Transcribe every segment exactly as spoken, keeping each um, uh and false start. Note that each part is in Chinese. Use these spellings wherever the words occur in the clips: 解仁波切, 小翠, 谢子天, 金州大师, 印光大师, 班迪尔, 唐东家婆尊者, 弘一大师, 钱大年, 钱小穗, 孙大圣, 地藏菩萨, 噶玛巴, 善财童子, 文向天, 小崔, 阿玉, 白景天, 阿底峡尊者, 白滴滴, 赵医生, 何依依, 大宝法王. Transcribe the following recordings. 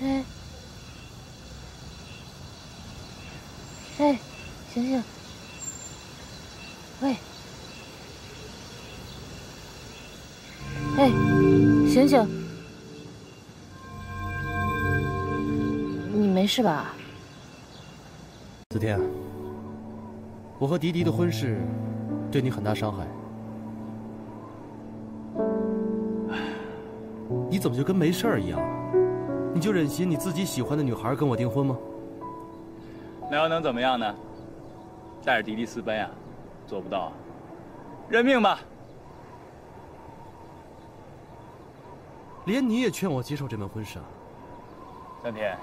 哎，哎，醒醒！喂，哎，醒醒！你没事吧？子天，我和迪迪的婚事对你很大伤害。 你怎么就跟没事儿一样？你就忍心你自己喜欢的女孩跟我订婚吗？那又能怎么样呢？带着迪迪私奔啊，做不到啊，认命吧。连你也劝我接受这门婚事啊。向天，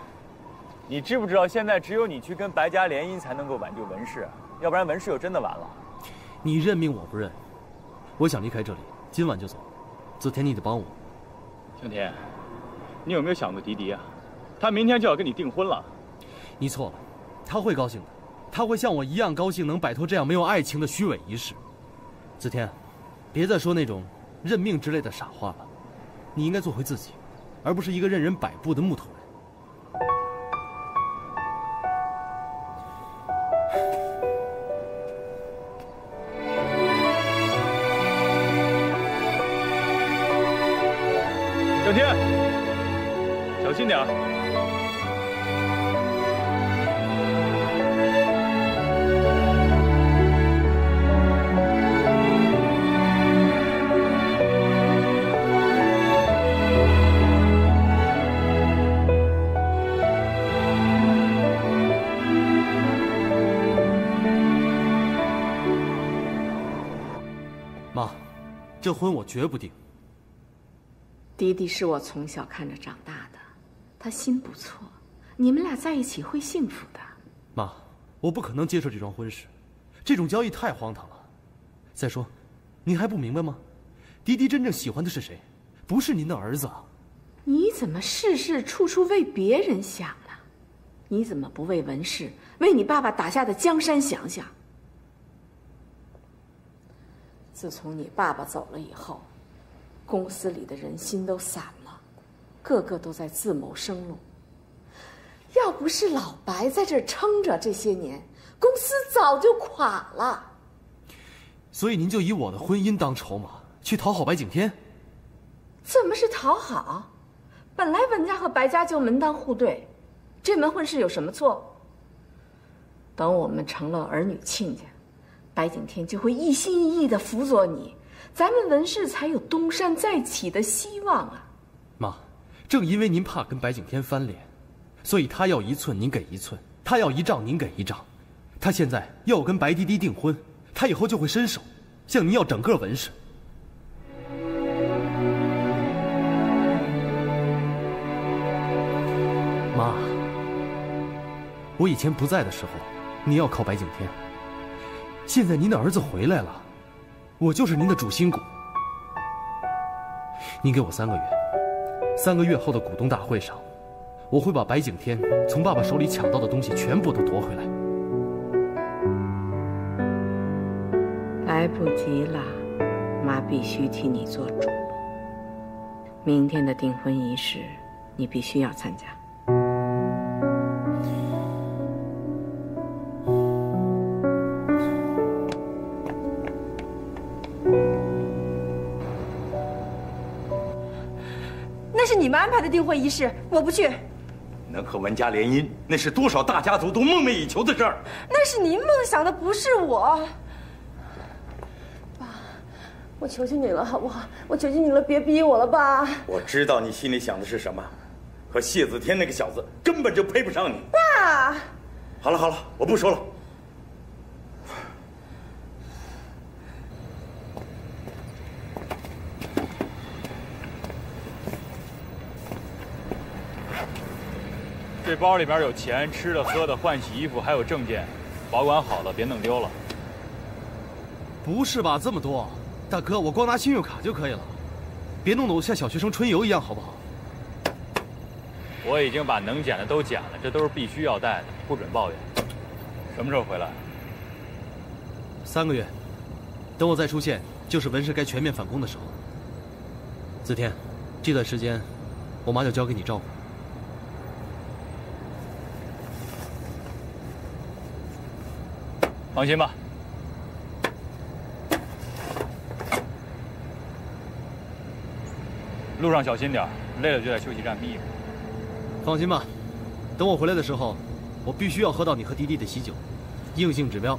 你知不知道现在只有你去跟白家联姻才能够挽救文氏，要不然文氏就真的完了。你认命我不认，我想离开这里，今晚就走。子天，你得帮我。 向天，你有没有想过迪迪啊？他明天就要跟你订婚了。你错了，他会高兴的，他会像我一样高兴，能摆脱这样没有爱情的虚伪仪式。子天，别再说那种认命之类的傻话了，你应该做回自己，而不是一个任人摆布的木头人。轻点儿。妈，这婚我绝不定。迪迪是我从小看着长大的。 他心不错，你们俩在一起会幸福的。妈，我不可能接受这桩婚事，这种交易太荒唐了。再说，您还不明白吗？迪迪真正喜欢的是谁？不是您的儿子啊！你怎么事事处处为别人想呢？你怎么不为文氏、为你爸爸打下的江山想想？自从你爸爸走了以后，公司里的人心都散了。 个个都在自谋生路。要不是老白在这撑着，这些年公司早就垮了。所以您就以我的婚姻当筹码去讨好白景天？怎么是讨好？本来文家和白家就门当户对，这门婚事有什么错？等我们成了儿女亲家，白景天就会一心一意的辅佐你，咱们文氏才有东山再起的希望啊！ 妈，正因为您怕跟白景天翻脸，所以他要一寸您给一寸，他要一丈您给一丈。他现在要我跟白滴滴订婚，他以后就会伸手向您要整个文氏。妈，我以前不在的时候，您要靠白景天，现在您的儿子回来了，我就是您的主心骨。您给我三个月。 三个月后的股东大会上，我会把白景天从爸爸手里抢到的东西全部都夺回来。来不及了，妈必须替你做主。明天的订婚仪式，你必须要参加。你们安排的订婚仪式，我不去。能和文家联姻，那是多少大家族都梦寐以求的事儿。那是您梦想的，不是我。爸，我求求你了，好不好？我求求你了，别逼我了，爸。我知道你心里想的是什么，和谢子天那个小子根本就配不上你。爸，好了好了，我不说了。 这包里边有钱、吃的、喝的、换洗衣服，还有证件，保管好了，别弄丢了。不是吧？这么多，大哥，我光拿信用卡就可以了，别弄得我像小学生春游一样，好不好？我已经把能捡的都捡了，这都是必须要带的，不准抱怨。什么时候回来？三个月，等我再出现，就是文氏该全面反攻的时候。子天，这段时间，我妈就交给你照顾。放心吧。路上小心点，累了就在休息站眯一会儿。放心吧，等我回来的时候，我必须要喝到你和迪迪的喜酒，硬性指标。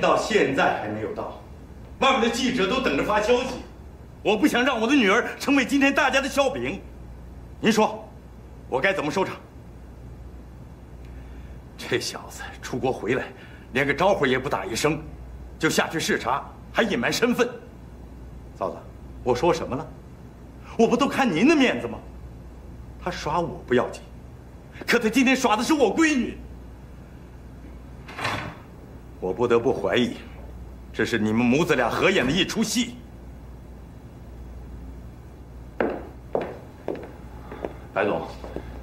到现在还没有到，外面的记者都等着发消息。我不想让我的女儿成为今天大家的笑柄。您说，我该怎么收场？这小子出国回来，连个招呼也不打一声，就下去视察，还隐瞒身份。嫂子，我说什么了？我不都看您的面子吗？他耍我不要紧，可他今天耍的是我闺女。 我不得不怀疑，这是你们母子俩合演的一出戏。白总，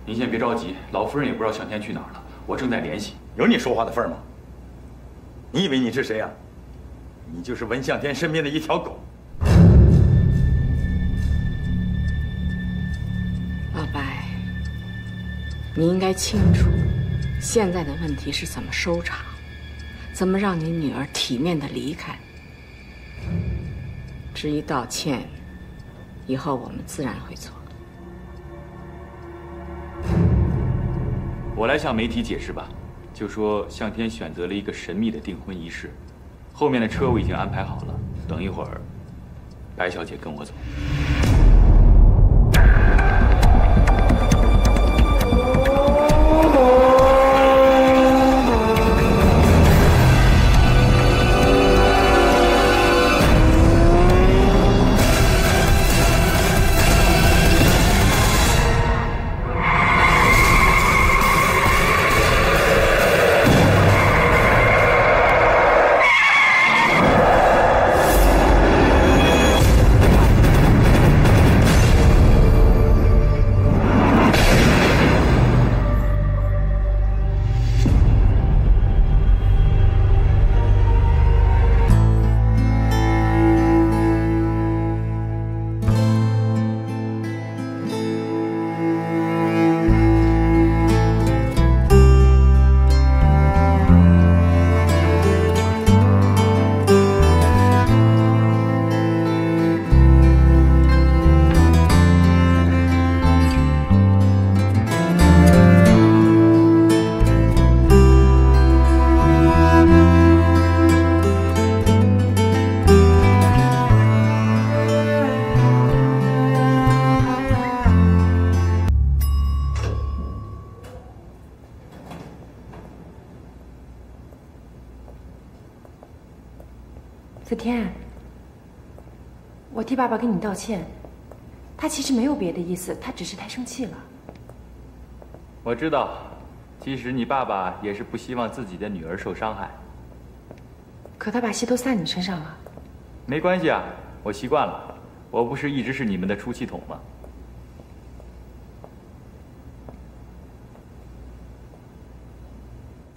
您先别着急，老夫人也不知道向天去哪儿了，我正在联系。有你说话的份儿吗？你以为你是谁呀？你就是文向天身边的一条狗。老白，你应该清楚，现在的问题是怎么收场。 怎么让你女儿体面的离开？至于道歉，以后我们自然会做。我来向媒体解释吧，就说向天选择了一个神秘的订婚仪式，后面的车我已经安排好了，等一会儿，白小姐跟我走。 爸爸跟你道歉，他其实没有别的意思，他只是太生气了。我知道，其实你爸爸也是不希望自己的女儿受伤害。可他把戏都散你身上了。没关系啊，我习惯了，我不是一直是你们的出气筒吗？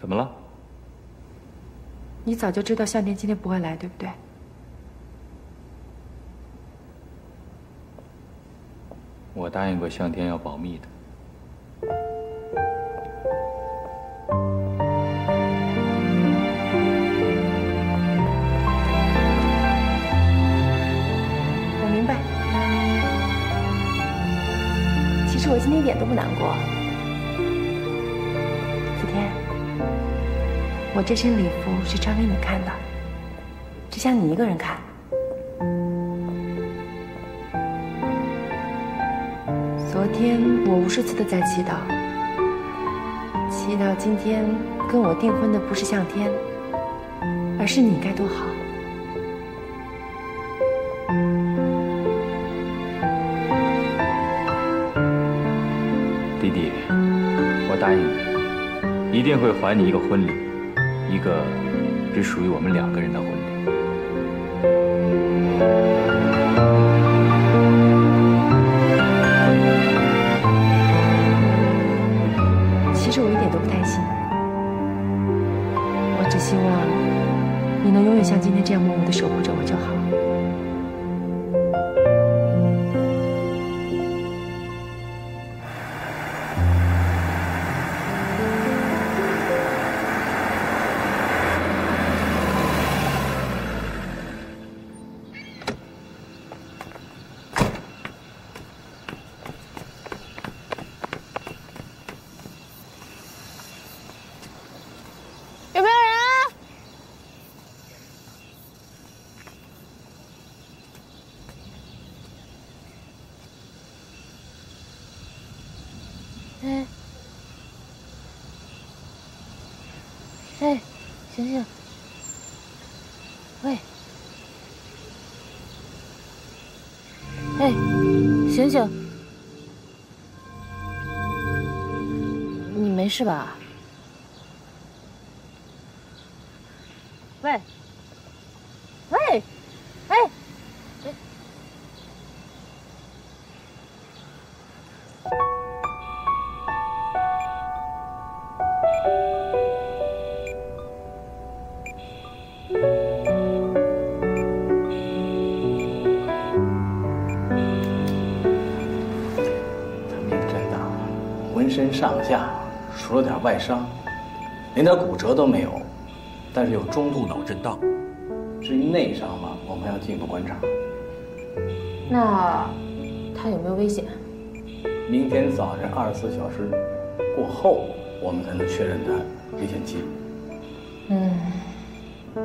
怎么了？你早就知道向天今天不会来，对不对？ 我答应过向天要保密的。我明白。其实我今天一点都不难过。子天，我这身礼服是穿给你看的，只想你一个人看。 昨天我无数次的在祈祷，祈祷今天跟我订婚的不是向天，而是你该多好。弟弟，我答应你，一定会还你一个婚礼，一个只属于我们两个人的婚礼。 其实我一点都不担心，我只希望你能永远像今天这样默默的守护着我就醒醒！喂！哎，醒醒！你没事吧？喂！喂！哎！哎！身上下除了点外伤，连点骨折都没有，但是有中度脑震荡。至于内伤嘛，我们要进一步观察。那他有没有危险？明天早晨二十四小时过后，我们才能确认他危险期。嗯，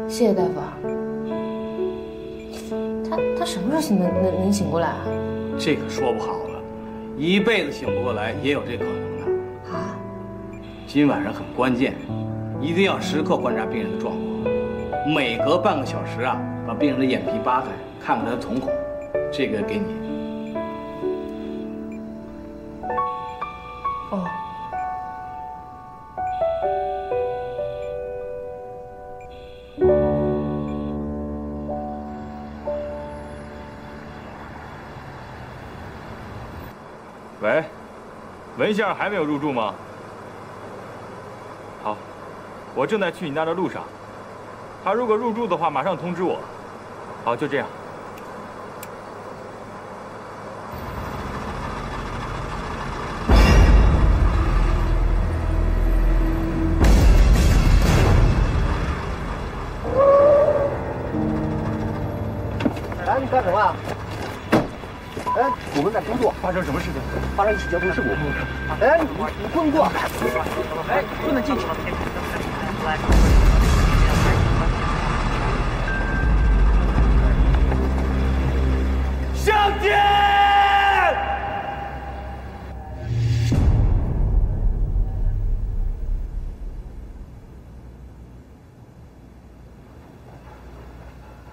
谢谢大夫。他他什么时候能能能醒过来啊？这个说不好了，一辈子醒不过来也有这可能。 今晚上很关键，一定要时刻观察病人的状况，每隔半个小时啊，把病人的眼皮扒开，看看他的瞳孔。这个给你。哦。喂，文先生还没有入住吗？ 好，我正在去你那儿的路上。他如果入住的话，马上通知我。好，就这样。哎，你干什么啊？哎，我们在工作。发生什么事情？发生一起交通事故。哎，你你过不过？ 哎，不能进去。向天！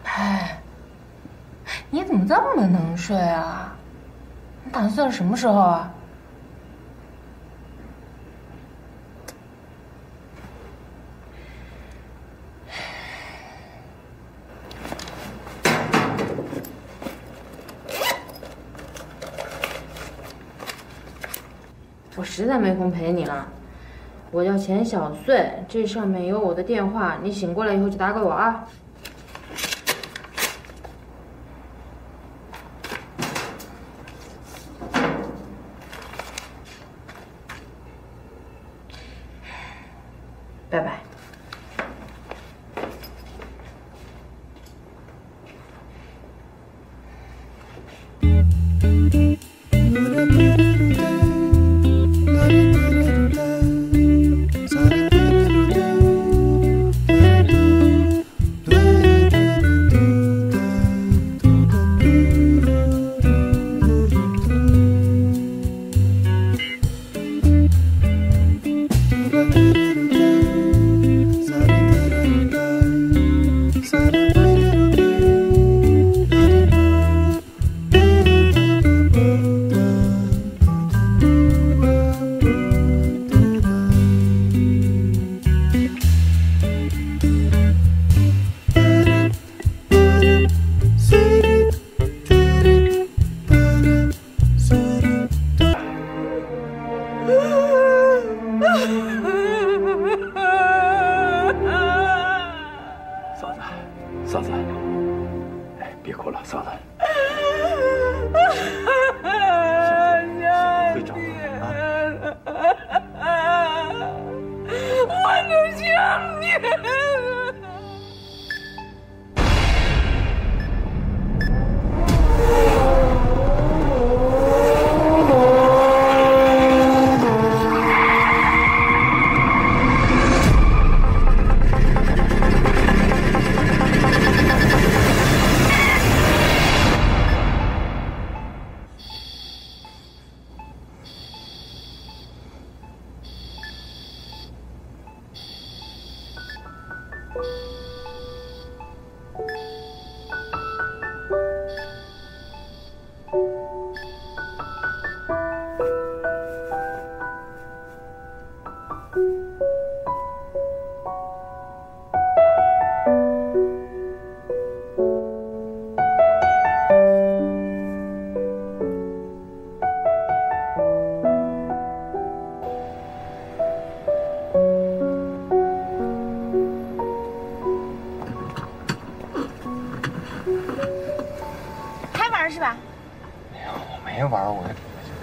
哎，你怎么这么能睡啊？你打算什么时候啊？ 实在没空陪你了，我叫钱小穗，这上面有我的电话，你醒过来以后就打给我啊。拜拜。Thank you.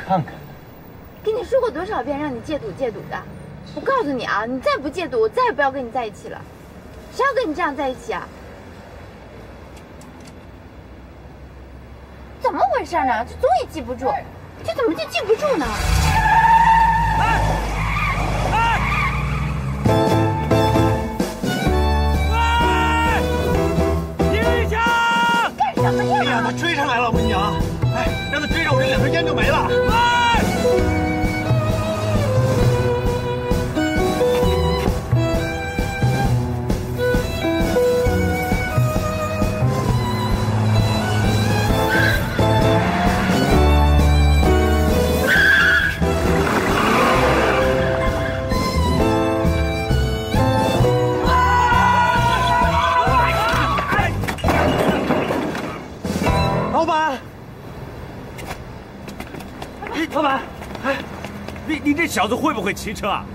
看看。跟你说过多少遍让你戒赌戒赌的？我告诉你啊，你再不戒赌，我再也不要跟你在一起了。谁要跟你这样在一起啊？怎么回事呢？这总也记不住，这怎么就记不住呢？哎 哎呀，他追上来了！我跟你讲，哎，让他追上我，这两根烟就没了。哎，老板，老板，哎，你你这小子会不会骑车啊？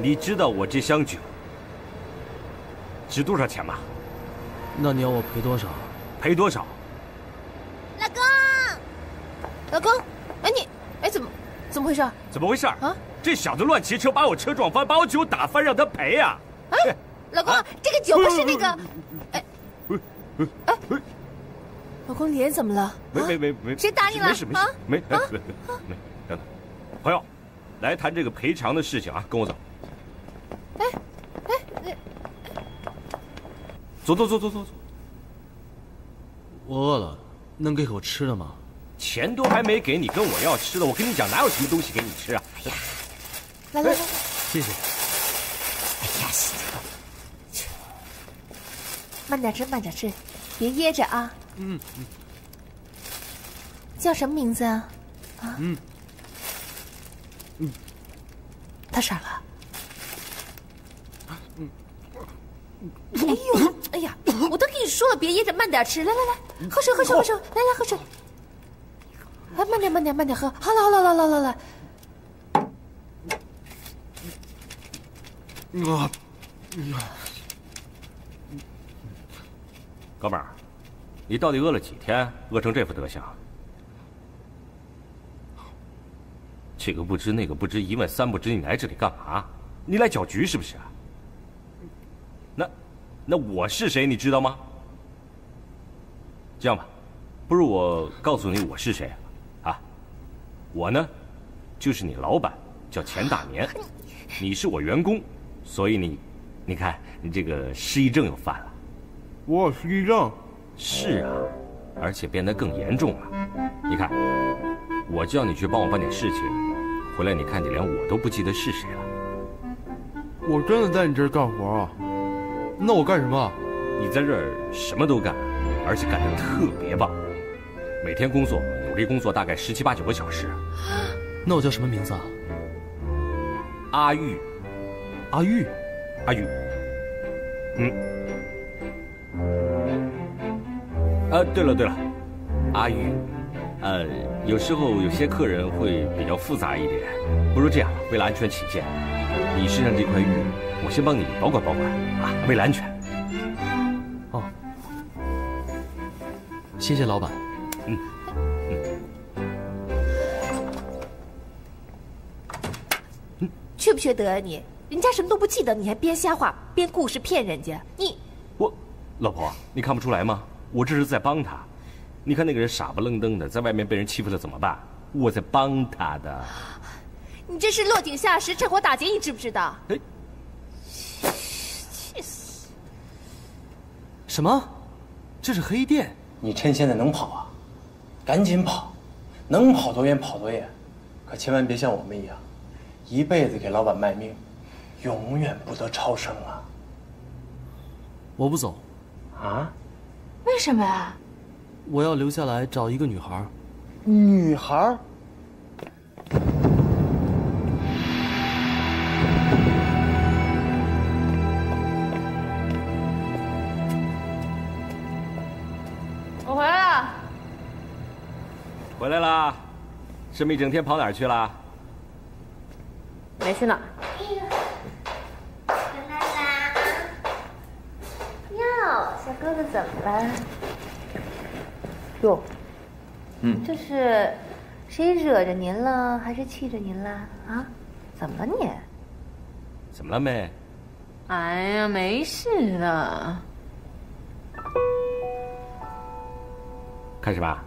你知道我这箱酒值多少钱吗？那你要我赔多少？赔多少？老公，老公，哎你，哎怎么怎么回事？怎么回事啊？ 这小子乱骑车，把我车撞翻，把我酒打翻，让他赔啊！哎，老公，这个酒不是那个……哎，哎，老公脸怎么了？没没没没，谁打你了？没事没事，没啊没，等等，朋友，来谈这个赔偿的事情啊，跟我走。哎哎哎，走走走走走走。我饿了，能给口吃的吗？钱都还没给你，跟我要吃的，我跟你讲，哪有什么东西给你吃啊？哎呀！ 来来来，谢谢。哎呀，师傅，慢点吃，慢点吃，别噎着啊。嗯嗯。叫什么名字啊？啊。嗯。嗯。他傻了。嗯。哎呦，哎呀，我都跟你说了，别噎着，慢点吃。来来来，喝水，喝水，喝水，来来喝水。哎，慢点，慢点，慢点喝。好了，好了，好了，好了。 啊，哥们儿，你到底饿了几天？饿成这副德行？这个不知那个不知，一问三不知，你来这里干嘛？你来搅局是不是？那，那我是谁你知道吗？这样吧，不如我告诉你我是谁啊？我呢，就是你老板，叫钱大年，你是我员工。 所以你，你看你这个失忆症又犯了。我有失忆症？是啊，而且变得更严重了。你看，我叫你去帮我办点事情，回来你看你连我都不记得是谁了。我真的在你这儿干活啊？那我干什么？你在这儿什么都干，而且干得特别棒。每天工作努力工作大概十七八九个小时。那我叫什么名字啊？阿玉。 阿玉，阿玉，嗯，啊，对了对了，阿玉，呃，有时候有些客人会比较复杂一点，不如这样，为了安全起见，你身上这块玉，我先帮你保管保管啊，为了安全。哦，谢谢老板。嗯嗯，缺不缺德啊你？ 人家什么都不记得，你还编瞎话、编故事骗人家。你我，老婆，你看不出来吗？我这是在帮他。你看那个人傻不愣登的，在外面被人欺负了怎么办？我在帮他的。你这是落井下石、趁火打劫，你知不知道？哎，气死！什么？这是黑店？你趁现在能跑啊？赶紧跑，能跑多远跑多远，可千万别像我们一样，一辈子给老板卖命。 永远不得超生啊！我不走，啊？为什么呀？我要留下来找一个女孩。女孩？我回来了。回来啦！这么一整天跑哪儿去了？没去哪儿。 回来啦！小哥哥怎么了？哟，嗯，这是谁惹着您了，还是气着您了啊？怎么了你？怎么了妹？哎呀，没事的。开始吧。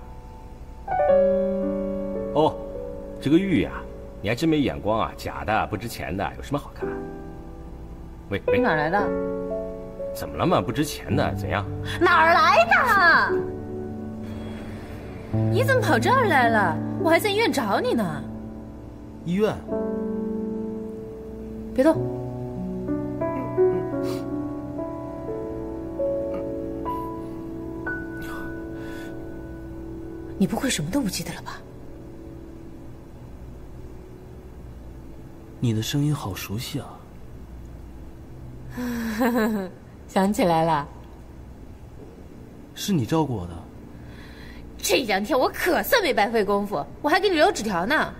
哦，这个玉呀、啊，你还真没眼光啊，假的不值钱的，有什么好看？喂喂，你哪来的？ 怎么了嘛？不值钱的，怎样？哪儿来的？你怎么跑这儿来了？我还在医院找你呢。医院？别动！你不会什么都不记得了吧？你的声音好熟悉啊！想起来了，是你照顾我的。这两天我可算没白费功夫，我还给你留纸条呢。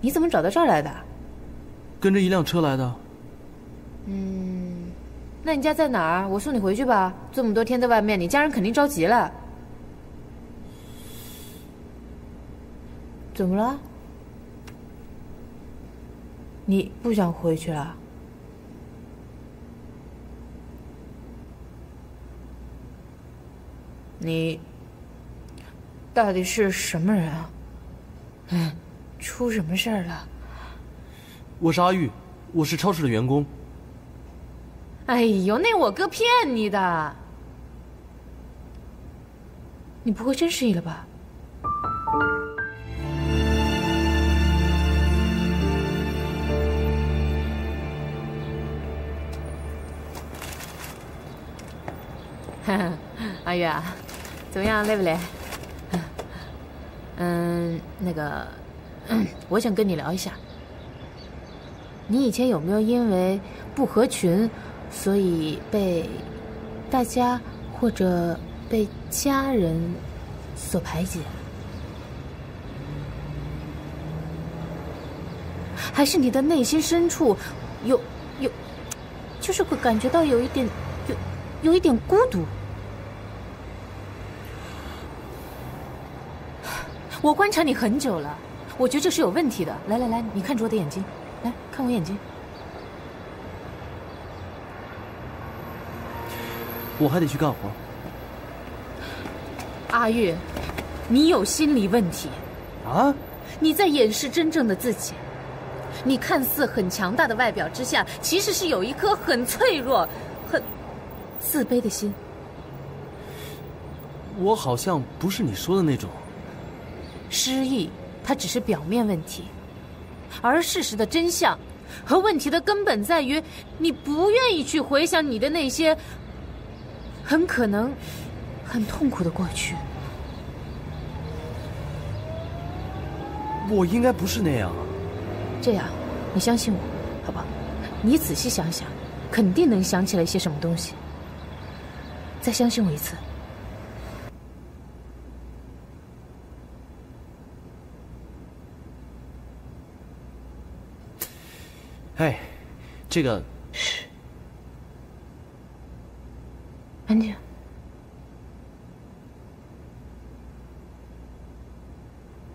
你怎么找到这儿来的？跟着一辆车来的。嗯，那你家在哪儿？我送你回去吧。这么多天在外面，你家人肯定着急了。怎么了？你不想回去了？ 你到底是什么人啊？嗯，出什么事儿了？我是阿玉，我是超市的员工。哎呦，那我哥骗你的！你不会真失忆了吧？哈哈，阿玉啊。 怎么样，累不累？嗯，那个，我想跟你聊一下。你以前有没有因为不合群，所以被大家或者被家人所排挤？还是你的内心深处有有，就是会感觉到有一点有有一点孤独？ 我观察你很久了，我觉得这是有问题的。来来来，你看着我的眼睛，来看我眼睛。我还得去干活。阿玉，你有心理问题。啊？你在掩饰真正的自己。你看似很强大的外表之下，其实是有一颗很脆弱、很自卑的心。我好像不是你说的那种。 失忆，它只是表面问题，而事实的真相和问题的根本在于，你不愿意去回想你的那些很可能很痛苦的过去。我应该不是那样啊。这样，你相信我，好不好？你仔细想想，肯定能想起来一些什么东西。再相信我一次。 哎，这个，嘘，安静。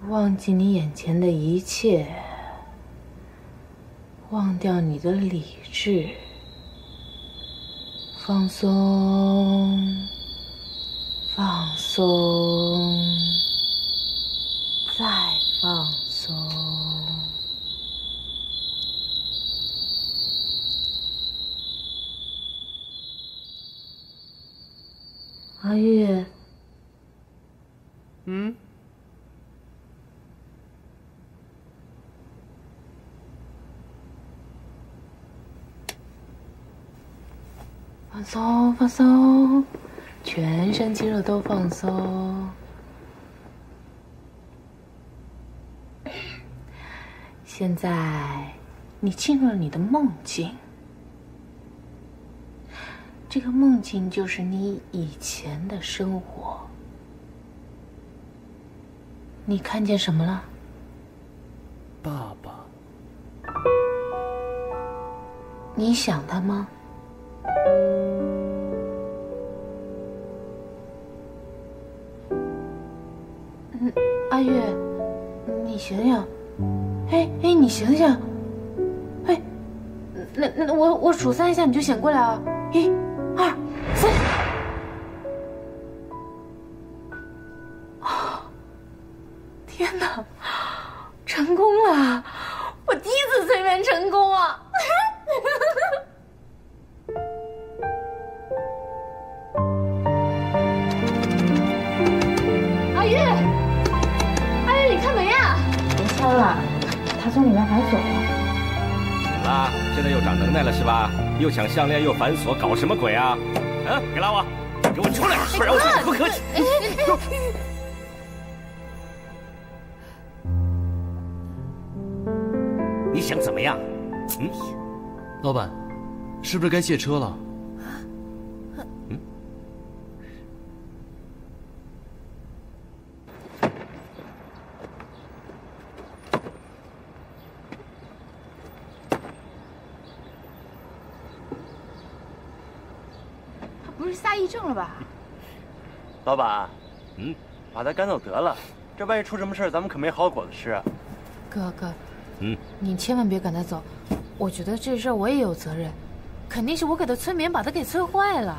忘记你眼前的一切，忘掉你的理智，放松，放松，再放松。 阿玉，嗯，放松，放松，全身肌肉都放松。现在，你进入了你的梦境。 这个梦境就是你以前的生活。你看见什么了？爸爸。你想他吗？嗯，阿月，你醒醒！哎哎，你醒醒！哎，那那我我数三下你就醒过来啊！一、二、三。啊！天哪，成功了！我第一次催眠成功啊！阿月，阿月，你看门呀！别敲了，他从里面反锁了。怎么啦？现在又长能耐了是吧？又抢项链又反锁，搞什么鬼啊？嗯，别拉我，给我出来，不然我看你不客气。你想怎么样？嗯，老板，是不是该卸车了？嗯，他不是撒癔症了吧？老板，嗯，把他赶走得了，这万一出什么事，咱们可没好果子吃。哥哥。 嗯，你千万别赶他走，我觉得这事儿我也有责任，肯定是我给他催眠，把他给催坏了。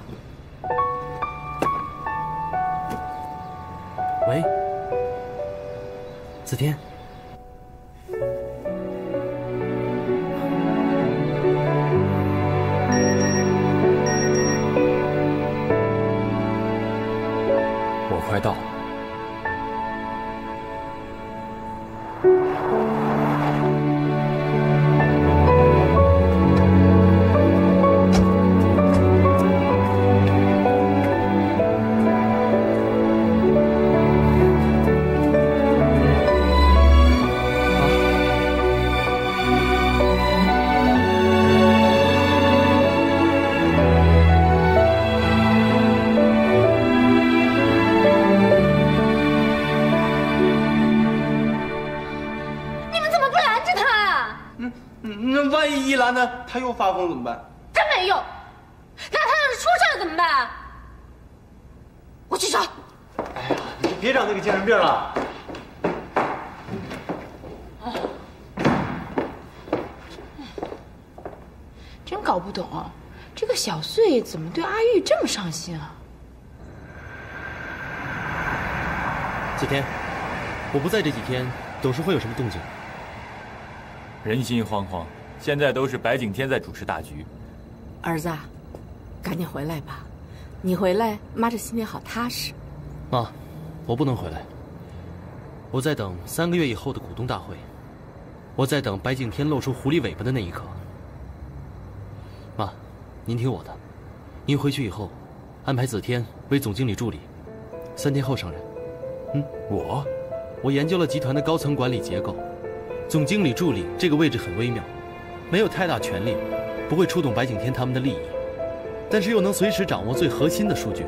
喂，子天，我快到了。 他又发疯怎么办？真没用！那他要是出事怎么办？我去找。哎呀，你就别找那个精神病了。哎，真搞不懂，这个小穗怎么对阿玉这么上心啊？子天，我不在这几天，董事会有什么动静？人心惶惶。 现在都是白景天在主持大局，儿子，赶紧回来吧，你回来，妈这心里好踏实。妈，我不能回来，我在等三个月以后的股东大会，我在等白景天露出狐狸尾巴的那一刻。妈，您听我的，您回去以后，安排子天为总经理助理，三天后上任。嗯，我，我研究了集团的高层管理结构，总经理助理这个位置很微妙。 没有太大权力，不会触动白景天他们的利益，但是又能随时掌握最核心的数据。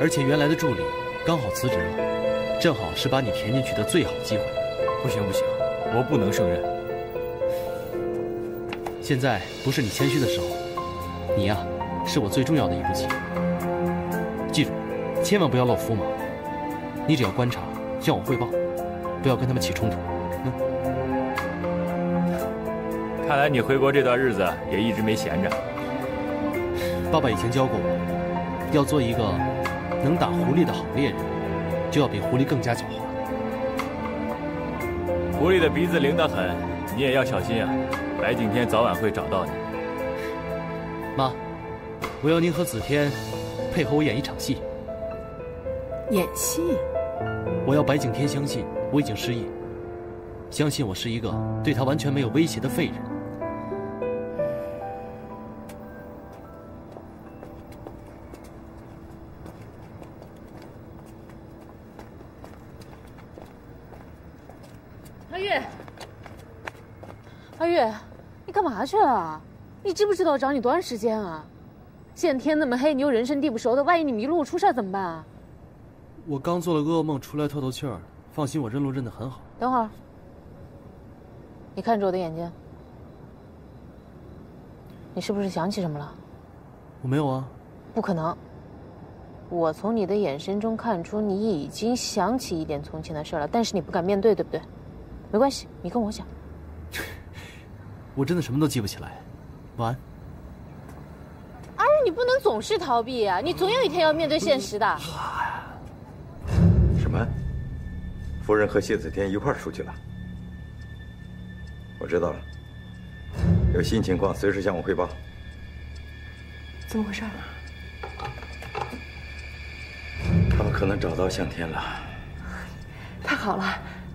而且原来的助理刚好辞职了，正好是把你填进去的最好机会。不行不行，我不能胜任。现在不是你谦虚的时候，你呀、啊，是我最重要的一步棋。记住，千万不要露锋芒。你只要观察，向我汇报，不要跟他们起冲突。嗯。 看来你回国这段日子也一直没闲着。爸爸以前教过我，要做一个能打狐狸的好猎人，就要比狐狸更加狡猾。狐狸的鼻子灵得很，你也要小心啊！白景天早晚会找到你。妈，我要您和子天配合我演一场戏。演戏？我要白景天相信我已经失忆，相信我是一个对他完全没有威胁的废人。 去了，你知不知道找你多长时间啊？现在天那么黑，你又人生地不熟的，万一你迷路出事怎么办啊？我刚做了个噩梦，出来透透气儿。放心，我认路认得很好。等会儿，你看着我的眼睛，你是不是想起什么了？我没有啊。不可能。我从你的眼神中看出你已经想起一点从前的事了，但是你不敢面对，对不对？没关系，你跟我讲。我真的什么都记不起来。晚安。 你不能总是逃避啊！你总有一天要面对现实的。什么？夫人和谢子天一块儿出去了？我知道了，有新情况随时向我汇报。怎么回事？他们可能找到向天了。太好了，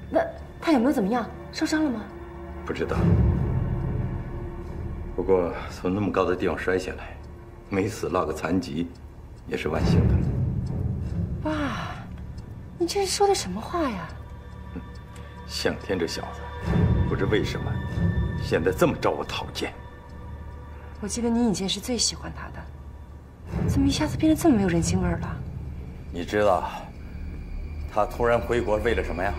那他有没有怎么样？受伤了吗？不知道。不过从那么高的地方摔下来。 没死，落个残疾，也是万幸的。爸，你这是说的什么话呀？向天这小子，不知为什么，现在这么招我讨厌。我记得你以前是最喜欢他的，怎么一下子变得这么没有人情味了？你知道，他突然回国为了什么呀？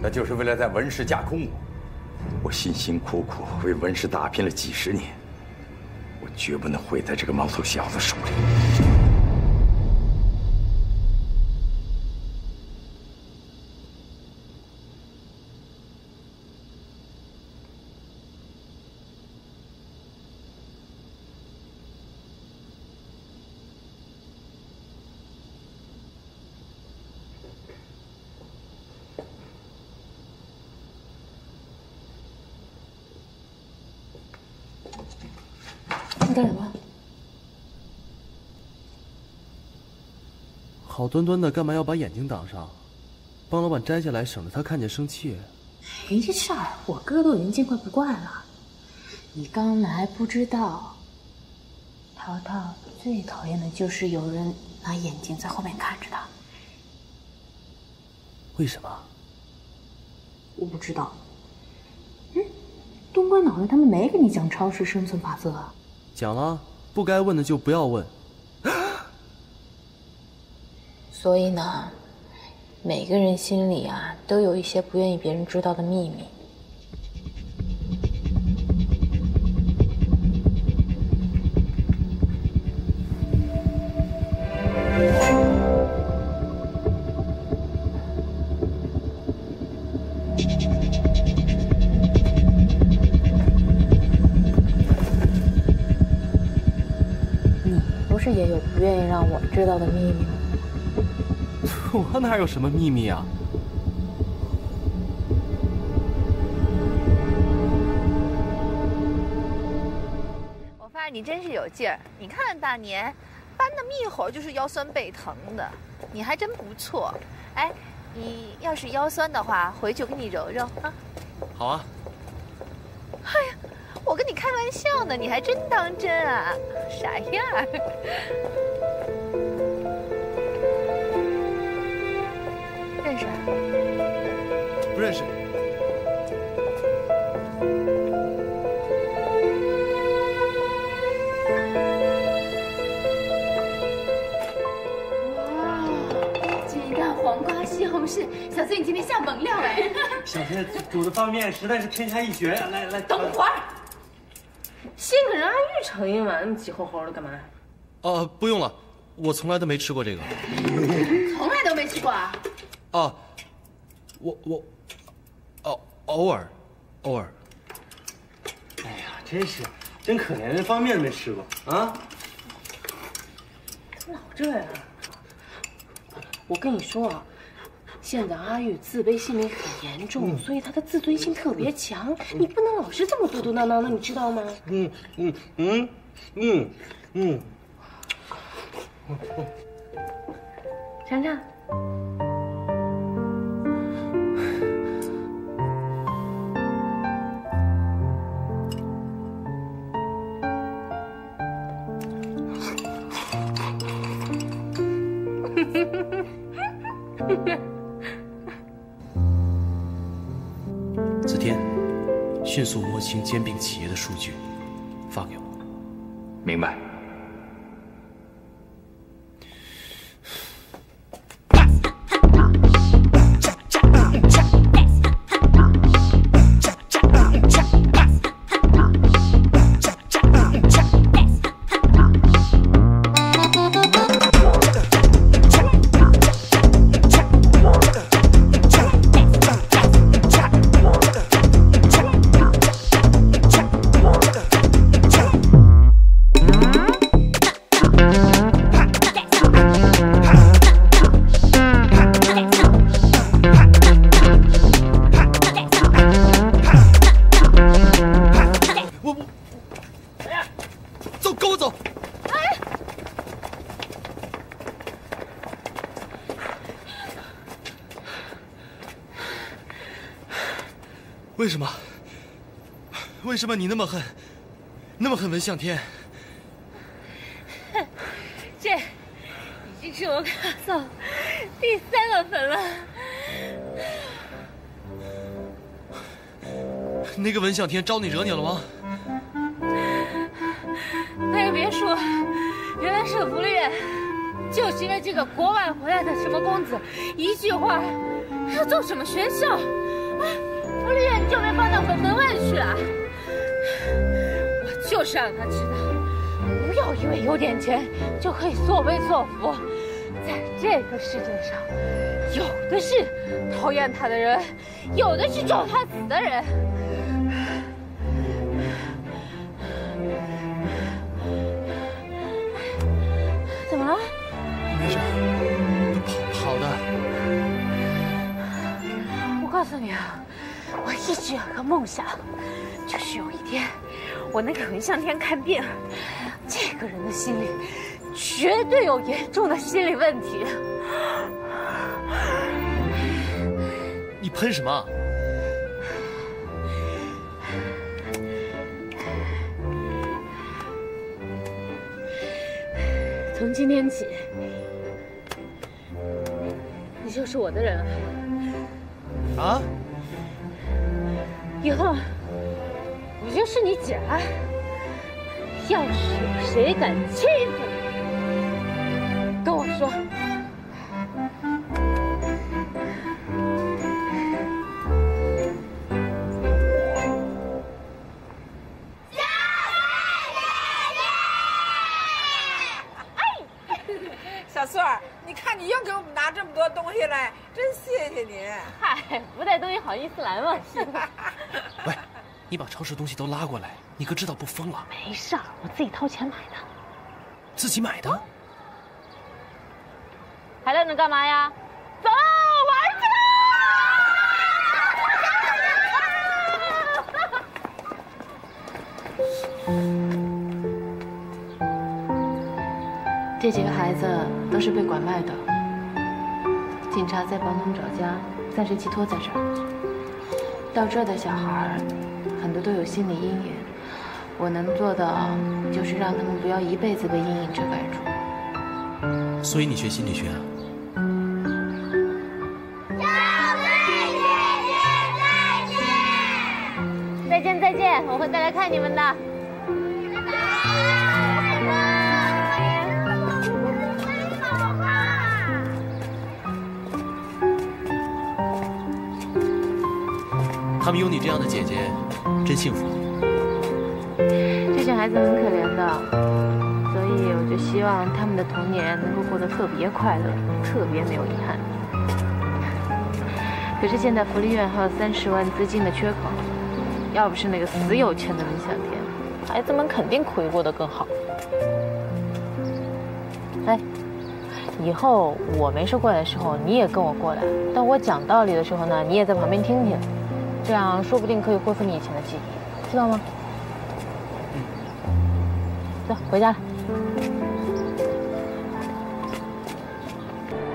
那就是为了在文氏架空我。我辛辛苦苦为文氏打拼了几十年。 我绝不能毁在这个毛头小子手里。你干什么？好端端的，干嘛要把眼睛挡上？帮老板摘下来，省得他看见生气。没这事儿，我哥都已经见怪不怪了。你刚来不知道，淘淘最讨厌的就是有人拿眼睛在后面看着他。为什么？我不知道。嗯，冬瓜脑袋他们没跟你讲超市生存法则啊？ 讲了，不该问的就不要问。所以呢，每个人心里啊，都有一些不愿意别人知道的秘密。知道的秘密，我哪有什么秘密啊？我发现你真是有劲儿，你看大年搬那么一会儿就是腰酸背疼的，你还真不错。哎，你要是腰酸的话，回去我给你揉揉啊。好啊。哎呀，我跟你开玩笑呢，你还真当真啊？傻样儿。 认识？不认识。哇，鸡蛋、黄瓜、西红柿，小崔你今天下猛料哎！小崔煮的方便面实在是天才一绝。来来，等会儿，先给人阿玉盛一碗，那么急吼吼的干嘛？哦，不用了，我从来都没吃过这个。从来都没吃过啊？ 哦，我我，哦，偶尔，偶尔。哎呀，真是，真可怜，连方便面都没吃过啊！怎么老这样？我跟你说啊，现在阿玉自卑心理很严重，嗯、所以他的自尊心特别强。嗯、你不能老是这么嘟嘟囔囔的，你知道吗？嗯嗯嗯嗯嗯。尝尝。 子天，迅速摸清兼并企业的数据，发给我。明白。跟我走。哎，为什么？为什么你那么恨，那么恨文向天？这已经是我卡嫂第三个坟了。那个文向天招你惹你了吗？ 那个别墅原来是个福利院，就是因为这个国外回来的什么公子，一句话要做什么学校，福利院你就别放到坟门外去了。我就是让他知道，不要因为有点钱就可以作威作福，在这个世界上，有的是讨厌他的人，有的是找他死的人。 告诉你啊，我一直有个梦想，就是有一天我能给文向天看病。这个人的心理绝对有严重的心理问题。你喷什么？从今天起，你就是我的人了。 啊！以后我就是你姐了。要是有谁敢欺负你，跟我说。小翠姐姐，小翠儿，你看你又给我们拿这么多东西来，真谢谢您。 不带东西好意思来吗？喂，你把超市东西都拉过来，你哥知道不疯了？没事儿，我自己掏钱买的。自己买的？还愣着干嘛呀？走，玩去了！这几个孩子都是被拐卖的，警察在帮他们找家。 暂时寄托在这儿，到这儿的小孩很多都有心理阴影，我能做的就是让他们不要一辈子被阴影遮盖住。所以你学心理学啊？再见再见，我会再来看你们的。 他们有你这样的姐姐，真幸福。这些孩子很可怜的，所以我就希望他们的童年能够过得特别快乐，特别没有遗憾。可是现在福利院还有三十万资金的缺口，要不是那个死有钱的文向天，孩子们肯定可以过得更好。哎，以后我没事过来的时候，你也跟我过来；当我讲道理的时候呢，你也在旁边听听。 这样说不定可以恢复你以前的记忆，知道吗？走，回家了。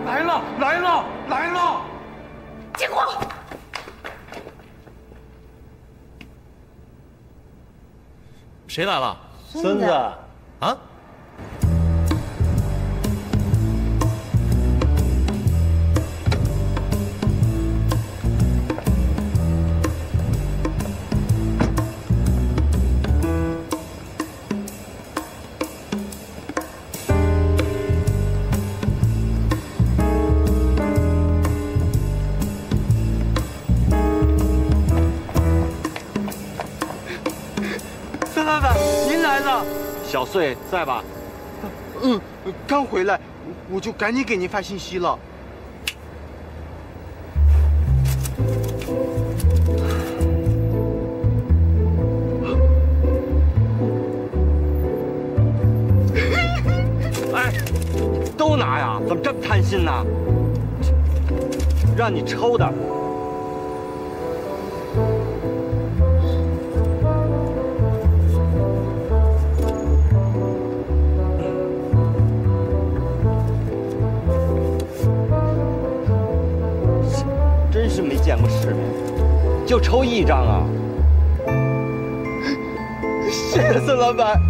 来了，来了，来了！经过。谁来了？孙子。啊？ 小穗在吧？嗯，刚回来，我就赶紧给您发信息了。哎，都拿呀？怎么这么贪心呢？让你抽的。就抽一张啊！谢谢孙老板。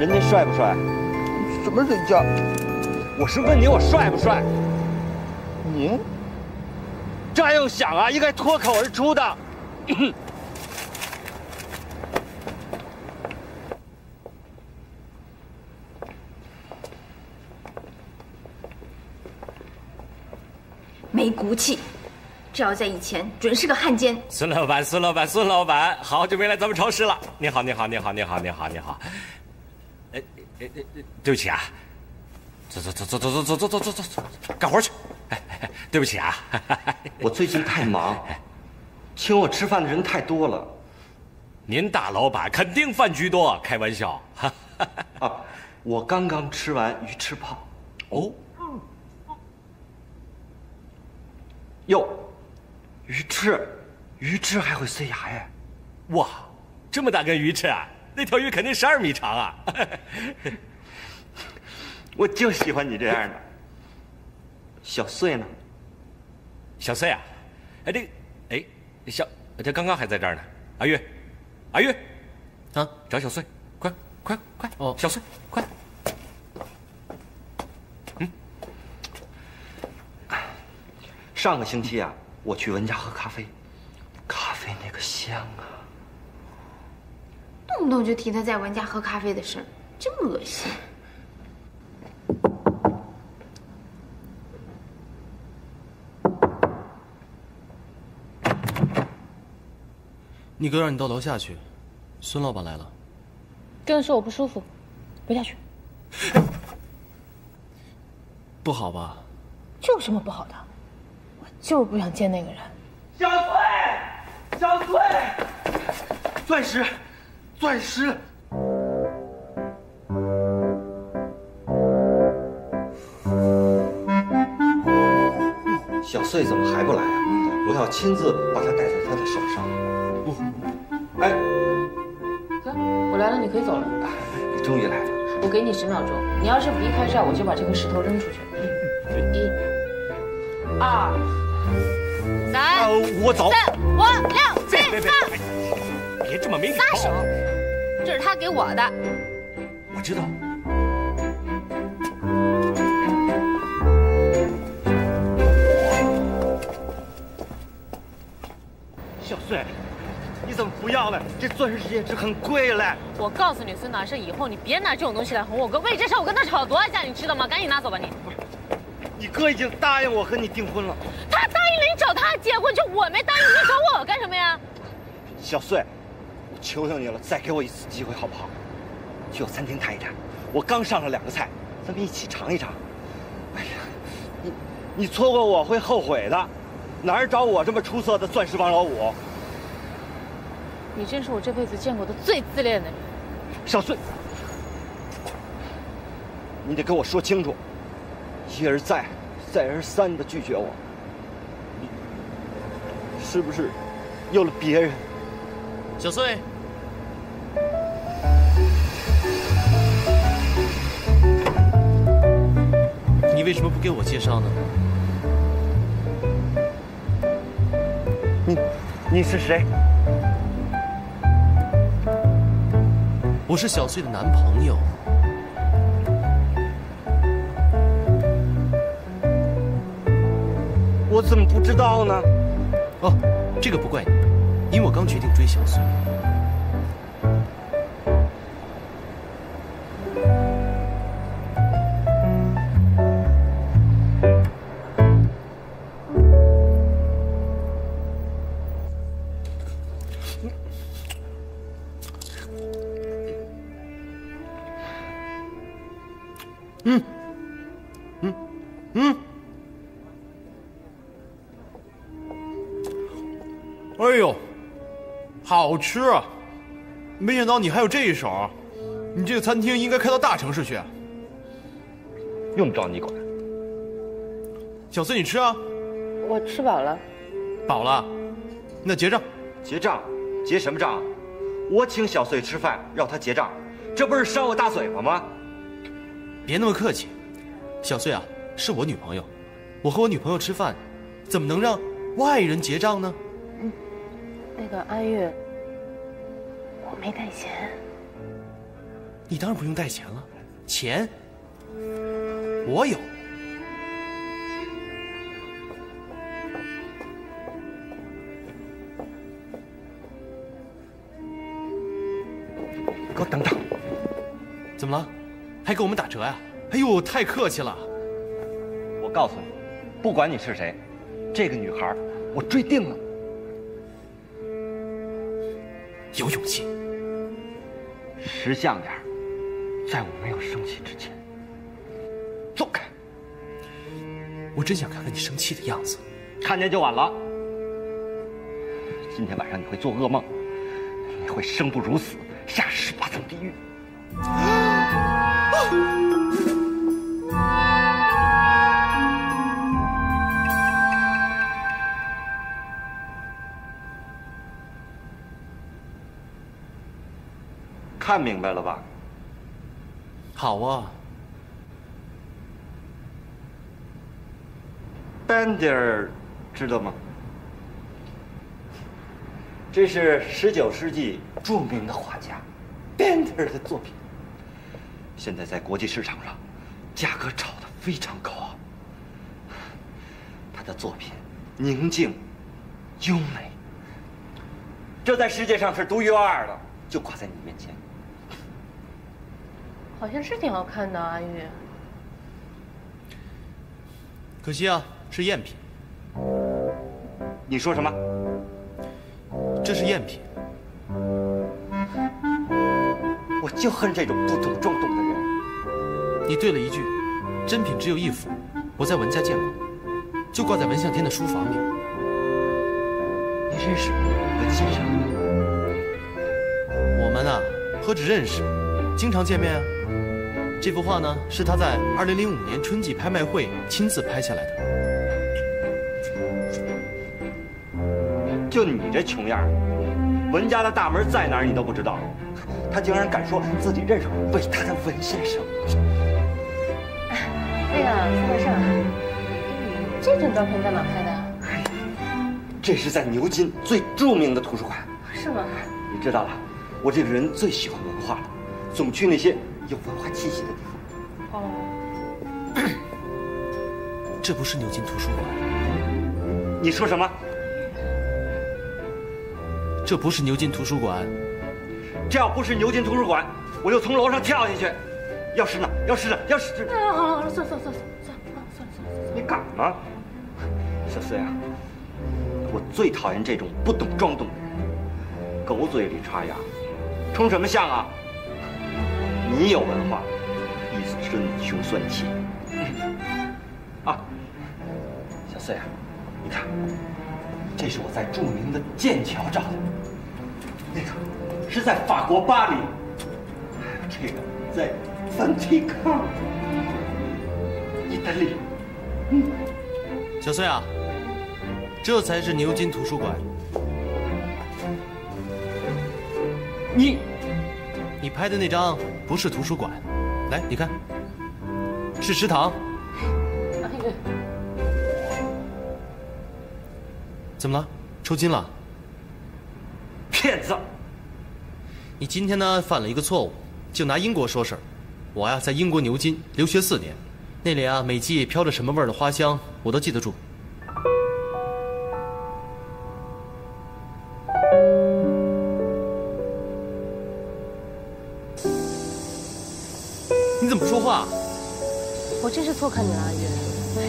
人家帅不帅？什么人家？我是问你，我帅不帅？你？这还用想啊？应该脱口而出的。没骨气，这要在以前准是个汉奸。孙老板，孙老板，孙老板，好久没来咱们超市了。你好，你好，你好，你好，你好，你好。哎哎哎，对不起啊，走走走走走走走走走走走，干活去。哎哎，对不起啊，我最近太忙，请我吃饭的人太多了。您大老板肯定饭局多，开玩笑。啊，我刚刚吃完鱼翅泡。哦。 哟，鱼翅，鱼翅还会塞牙哎！哇，这么大根鱼翅啊！那条鱼肯定十二米长啊！我就喜欢你这样的。小穗呢？小穗啊，哎这，哎小，这刚刚还在这儿呢。阿玉，阿玉，啊，找小穗，快快快！哦，小穗，快。 上个星期啊，我去文家喝咖啡，咖啡那个香啊！动不动就提他在文家喝咖啡的事儿，真恶心。你哥让你到楼下去，孙老板来了。跟他说我不舒服，别下去。不好吧？这有什么不好的？ 就是不想见那个人，小翠，小翠，钻石，钻石，小翠怎么还不来啊？我要亲自把她带到她的手上。不，哎，哥，我来了，你可以走了。你终于来了，我给你十秒钟，你要是不离开这儿，我就把这个石头扔出去。一，二。 三，我走。四，五，六，七，八。别这么没礼貌。撒手，这是他给我的。我知道。小穗，你怎么不要了？这钻石戒指很贵嘞。我告诉你，孙大圣，以后你别拿这种东西来哄我哥。为这事我跟他吵了多少架，你知道吗？赶紧拿走吧你。不是，你哥已经答应我和你订婚了。他答应了。 找他结婚，就我没答应，你找我干什么呀？小穗，我求求你了，再给我一次机会好不好？去我餐厅谈一谈，我刚上了两个菜，咱们一起尝一尝。哎呀，你你错过我会后悔的，哪儿找我这么出色的钻石王老五？你真是我这辈子见过的最自恋的人。小穗，你得跟我说清楚，一而再，再而三的拒绝我。 是不是有了别人？小穗，你为什么不给我介绍呢？你你是谁？我是小穗的男朋友。我怎么不知道呢？ 哦，这个不怪你，因为我刚决定追小穗。嗯，嗯，嗯。 哎呦，好吃啊！没想到你还有这一手，你这个餐厅应该开到大城市去。用不着你管。小穗，你吃啊。我吃饱了。饱了？那结账。结账？结什么账啊？我请小穗吃饭，让她结账，这不是扇我大嘴巴吗？别那么客气，小穗啊，是我女朋友，我和我女朋友吃饭，怎么能让外人结账呢？嗯，那个阿玉，我没带钱。你当然不用带钱了，钱我有。 给我等等！怎么了？还给我们打折呀、啊？哎呦，太客气了！我告诉你，不管你是谁，这个女孩我追定了。有勇气，识相点，在我没有生气之前，走开！我真想看看你生气的样子，看见就晚了。今天晚上你会做噩梦，你会生不如死。 下十八层地狱。看明白了吧？好啊。班迪尔知道吗？这是十九世纪。 著名的画家班迪尔的作品，现在在国际市场上价格炒得非常高昂。他的作品宁静、优美，这在世界上是独一无二的，就挂在你面前。好像是挺好看的，阿玉。可惜啊，是赝品。你说什么？这是赝品。 我就恨这种不懂装懂的人。你对了一句，真品只有一幅，我在文家见过，就挂在文向天的书房里。你认识文先生？我们啊，何止认识，经常见面啊。这幅画呢，是他在二零零五年春季拍卖会亲自拍下来的。就你这穷样儿！ 文家的大门在哪儿？你都不知道，他竟然敢说自己认识伟大的文先生。那个范先生，这张照片在哪拍的呀？这是在牛津最著名的图书馆。是吗？你知道了，我这个人最喜欢文化了，总去那些有文化气息的地方。哦，这不是牛津图书馆。你说什么？ 这不是牛津图书馆，这要不是牛津图书馆，我就从楼上跳下去。要是呢？要是呢？要是……哎，好了好了，算了算了算了算了算了算了，你敢吗？小四呀，我最讨厌这种不懂装懂的人，狗嘴里插牙，冲什么像啊？你有文化，一身穷酸气。啊，小四呀，你看。 这是我在著名的剑桥照的，那个是在法国巴黎，这个在梵蒂冈，意大利。嗯，小孙啊，这才是牛津图书馆。你，你拍的那张不是图书馆，来，你看，是食堂。 怎么了？抽筋了？骗子！你今天呢犯了一个错误，就拿英国说事儿。我呀在英国牛津留学四年，那里啊每季飘着什么味儿的花香，我都记得住。你怎么不说话？我真是错看你了，阿玉。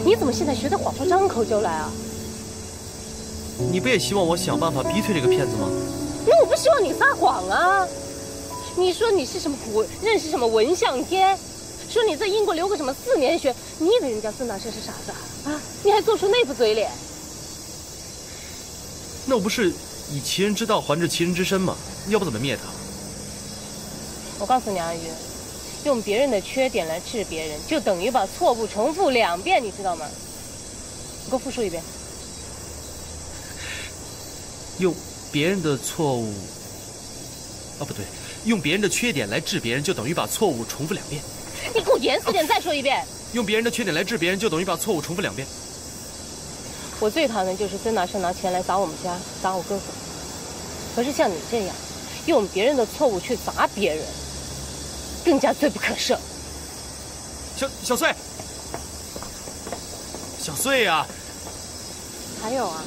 你怎么现在学的谎话张口就来啊？ 你不也希望我想办法逼退这个骗子吗？那我不希望你撒谎啊！你说你是什么古认识什么文向天，说你在英国留过什么四年学，你以为人家孙大圣是傻子啊？你还做出那副嘴脸？那我不是以其人之道还治其人之身吗？要不怎么灭他？我告诉你，阿玉，用别人的缺点来治别人，就等于把错误重复两遍，你知道吗？你给我复述一遍。 用别人的错误，啊不对，用别人的缺点来治别人，就等于把错误重复两遍。你给我严肃点，再说一遍。用别人的缺点来治别人，就等于把错误重复两遍。我最讨厌的就是真拿事拿钱来砸我们家，砸我哥哥。可是像你这样，用别人的错误去砸别人，更加罪不可赦。小小穗，小穗啊！还有啊，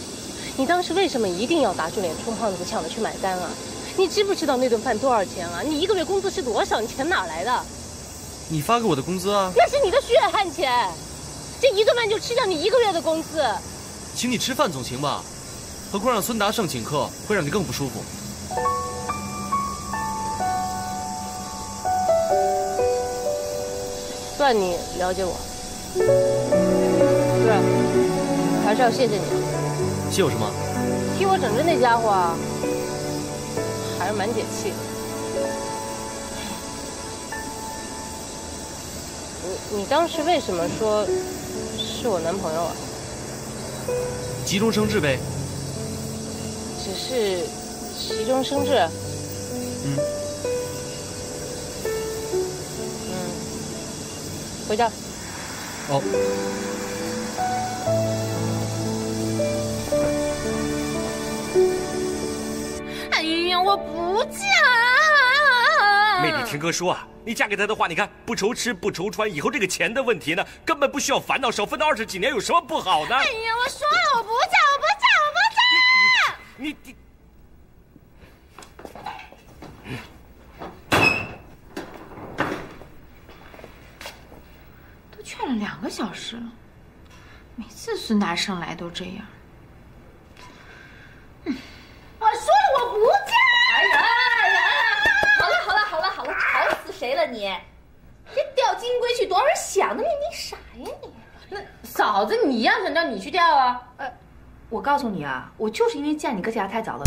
你当时为什么一定要打肿脸充胖子抢着去买单啊？你知不知道那顿饭多少钱啊？你一个月工资是多少？你钱哪来的？你发给我的工资啊？那是你的血汗钱，这一顿饭就吃掉你一个月的工资。 请你吃饭总行吧，何况让孙达胜请客会让你更不舒服。算你了解我，对，还是要谢谢你。谢我什么？替我整治那家伙啊，还是蛮解气的。你你当时为什么说是我男朋友啊？ 急中生智呗，只是急中生智。嗯嗯，回家。哦。哎呀，我不嫁！妹妹，听哥说啊，你嫁给他的话，你看不愁吃不愁穿，以后这个钱的问题呢，根本不需要烦恼，少分到二十几年有什么不好呢？哎呀，我说了。 你你，都劝了两个小时了，每次孙大圣来都这样。嗯，我说了我不嫁。哎呀哎呀！好了好了好了好了，吵死谁了你？这钓金龟去多少人想的你你傻呀你？那嫂子你要想钓你去钓啊？呃。 我告诉你啊，我就是因为见你哥起来太早了。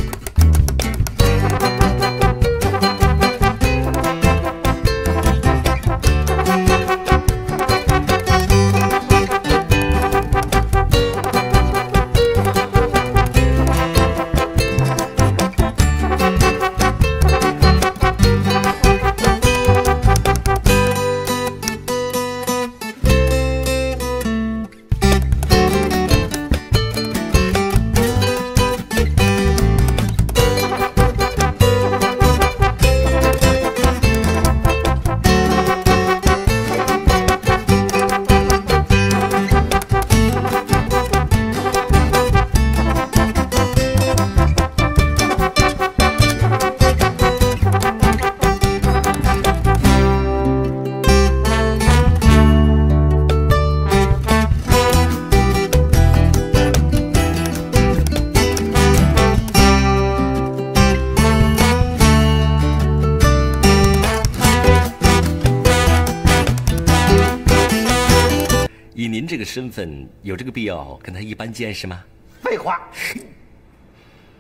身份有这个必要跟他一般见识吗？废话，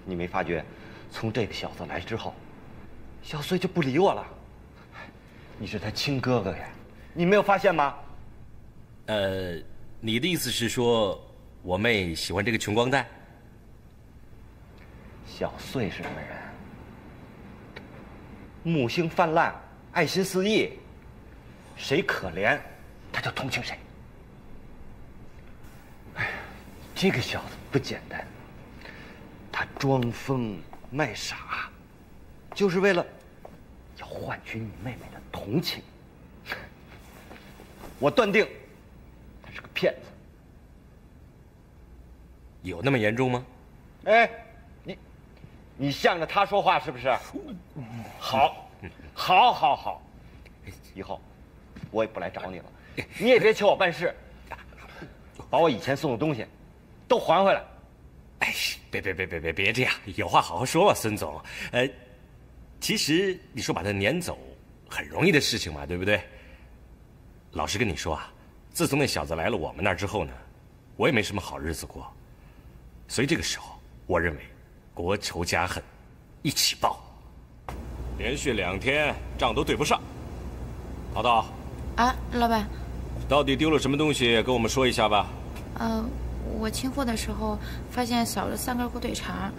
你没发觉，从这个小子来之后，小穗就不理我了。你是他亲哥哥呀，你没有发现吗？呃，你的意思是说，我妹喜欢这个穷光蛋？小穗是什么人？母性泛滥，爱心肆意，谁可怜，他就同情谁。 这个小子不简单，他装疯卖傻，就是为了要换取你妹妹的同情。我断定，他是个骗子。有那么严重吗？哎，你你向着他说话是不是？好，好，好，好，以后我也不来找你了，你也别求我办事，把我以前送的东西。 都还回来！哎，别别别别别别这样，有话好好说嘛，孙总。呃，其实你说把他撵走，很容易的事情嘛，对不对？老实跟你说啊，自从那小子来了我们那儿之后呢，我也没什么好日子过。所以这个时候，我认为国仇家恨一起报。连续两天账都对不上。淘淘。啊，老板。到底丢了什么东西？跟我们说一下吧。嗯、呃。 我清货的时候发现少了三根火腿肠，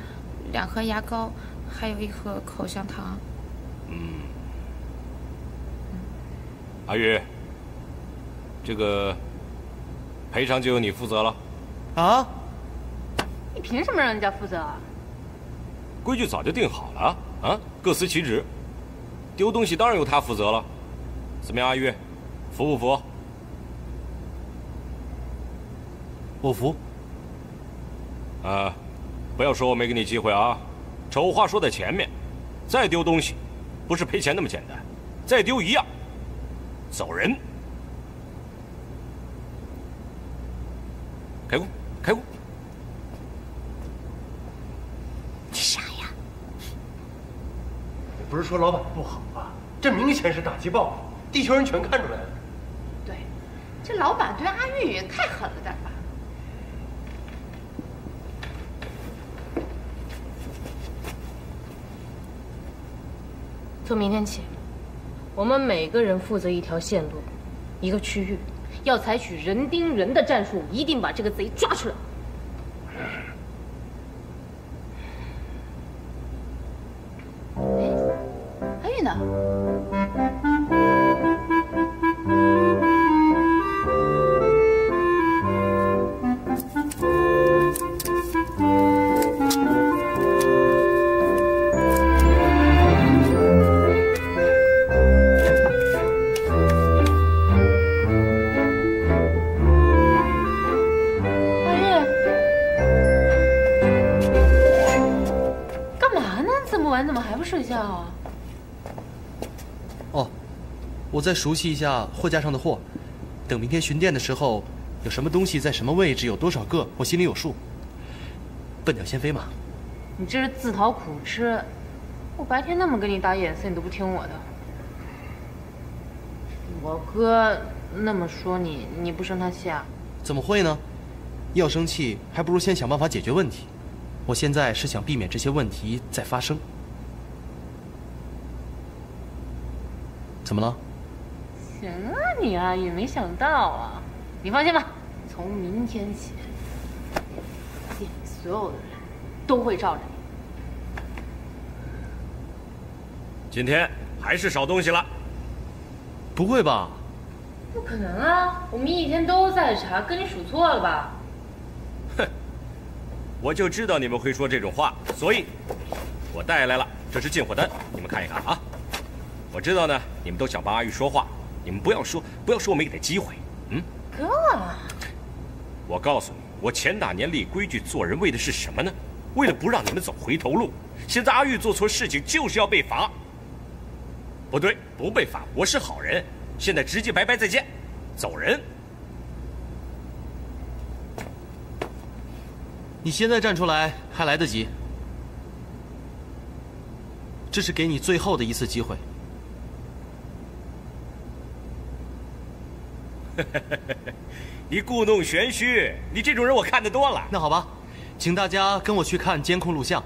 两盒牙膏，还有一盒口香糖。嗯。阿玉，这个赔偿就由你负责了。啊？你凭什么让人家负责啊？规矩早就定好了啊，各司其职。丢东西当然由他负责了。怎么样，阿玉，服不服？我服。啊，不要说我没给你机会啊！丑话说在前面，再丢东西，不是赔钱那么简单，再丢一样，走人。 开工，开工！你傻呀？你不是说老板不好吗？这明显是打击报复，地球人全看出来了。对，这老板对阿玉也太狠了点吧？从明天起，我们每个人负责一条线路，一个区域。 要采取人盯人的战术，一定把这个贼抓出来。哎，阿玉呢？我再熟悉一下货架上的货，等明天巡店的时候，有什么东西在什么位置，有多少个，我心里有数。笨鸟先飞嘛。你这是自讨苦吃。我白天那么跟你打眼色，你都不听我的。我哥那么说你，你不生他气啊？怎么会呢？要生气，还不如先想办法解决问题。我现在是想避免这些问题再发生。怎么了？ 行啊，你啊也没想到啊！你放心吧，从明天起，店里所有的人都会罩着你。今天还是少东西了？不会吧？不可能啊！我们一天都在查，跟你数错了吧？哼，我就知道你们会说这种话，所以，我带来了，这是进货单，你们看一看啊！我知道呢，你们都想帮阿玉说话。 你们不要说，不要说我没给他机会，嗯？哥，我告诉你，我前打年立规矩做人为的是什么呢？为了不让你们走回头路。现在阿玉做错事情就是要被罚，不对，不被罚，我是好人。现在直接拜拜再见，走人。你现在站出来还来得及，这是给你最后的一次机会。 你故弄玄虚，你这种人我看得多了。那好吧，请大家跟我去看监控录像。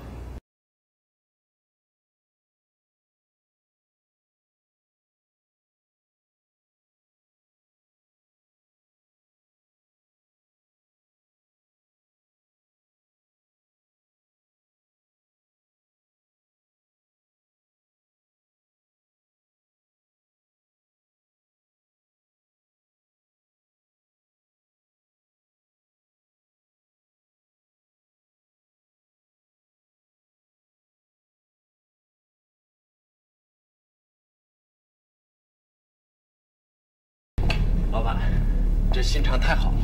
老板，你这心肠太好了，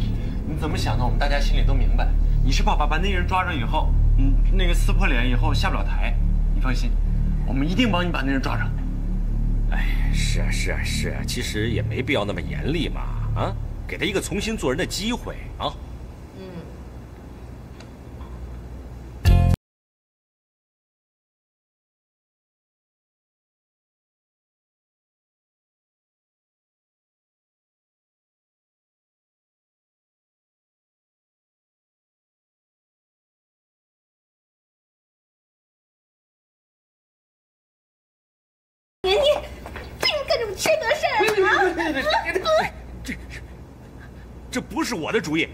你怎么想的？我们大家心里都明白。你是怕把把那人抓着以后，嗯，那个撕破脸以后下不了台。你放心，我们一定帮你把那人抓着。哎，是啊，是啊，是啊，其实也没必要那么严厉嘛，啊，给他一个重新做人的机会啊。 吃得事儿啊！这这不是我的主意，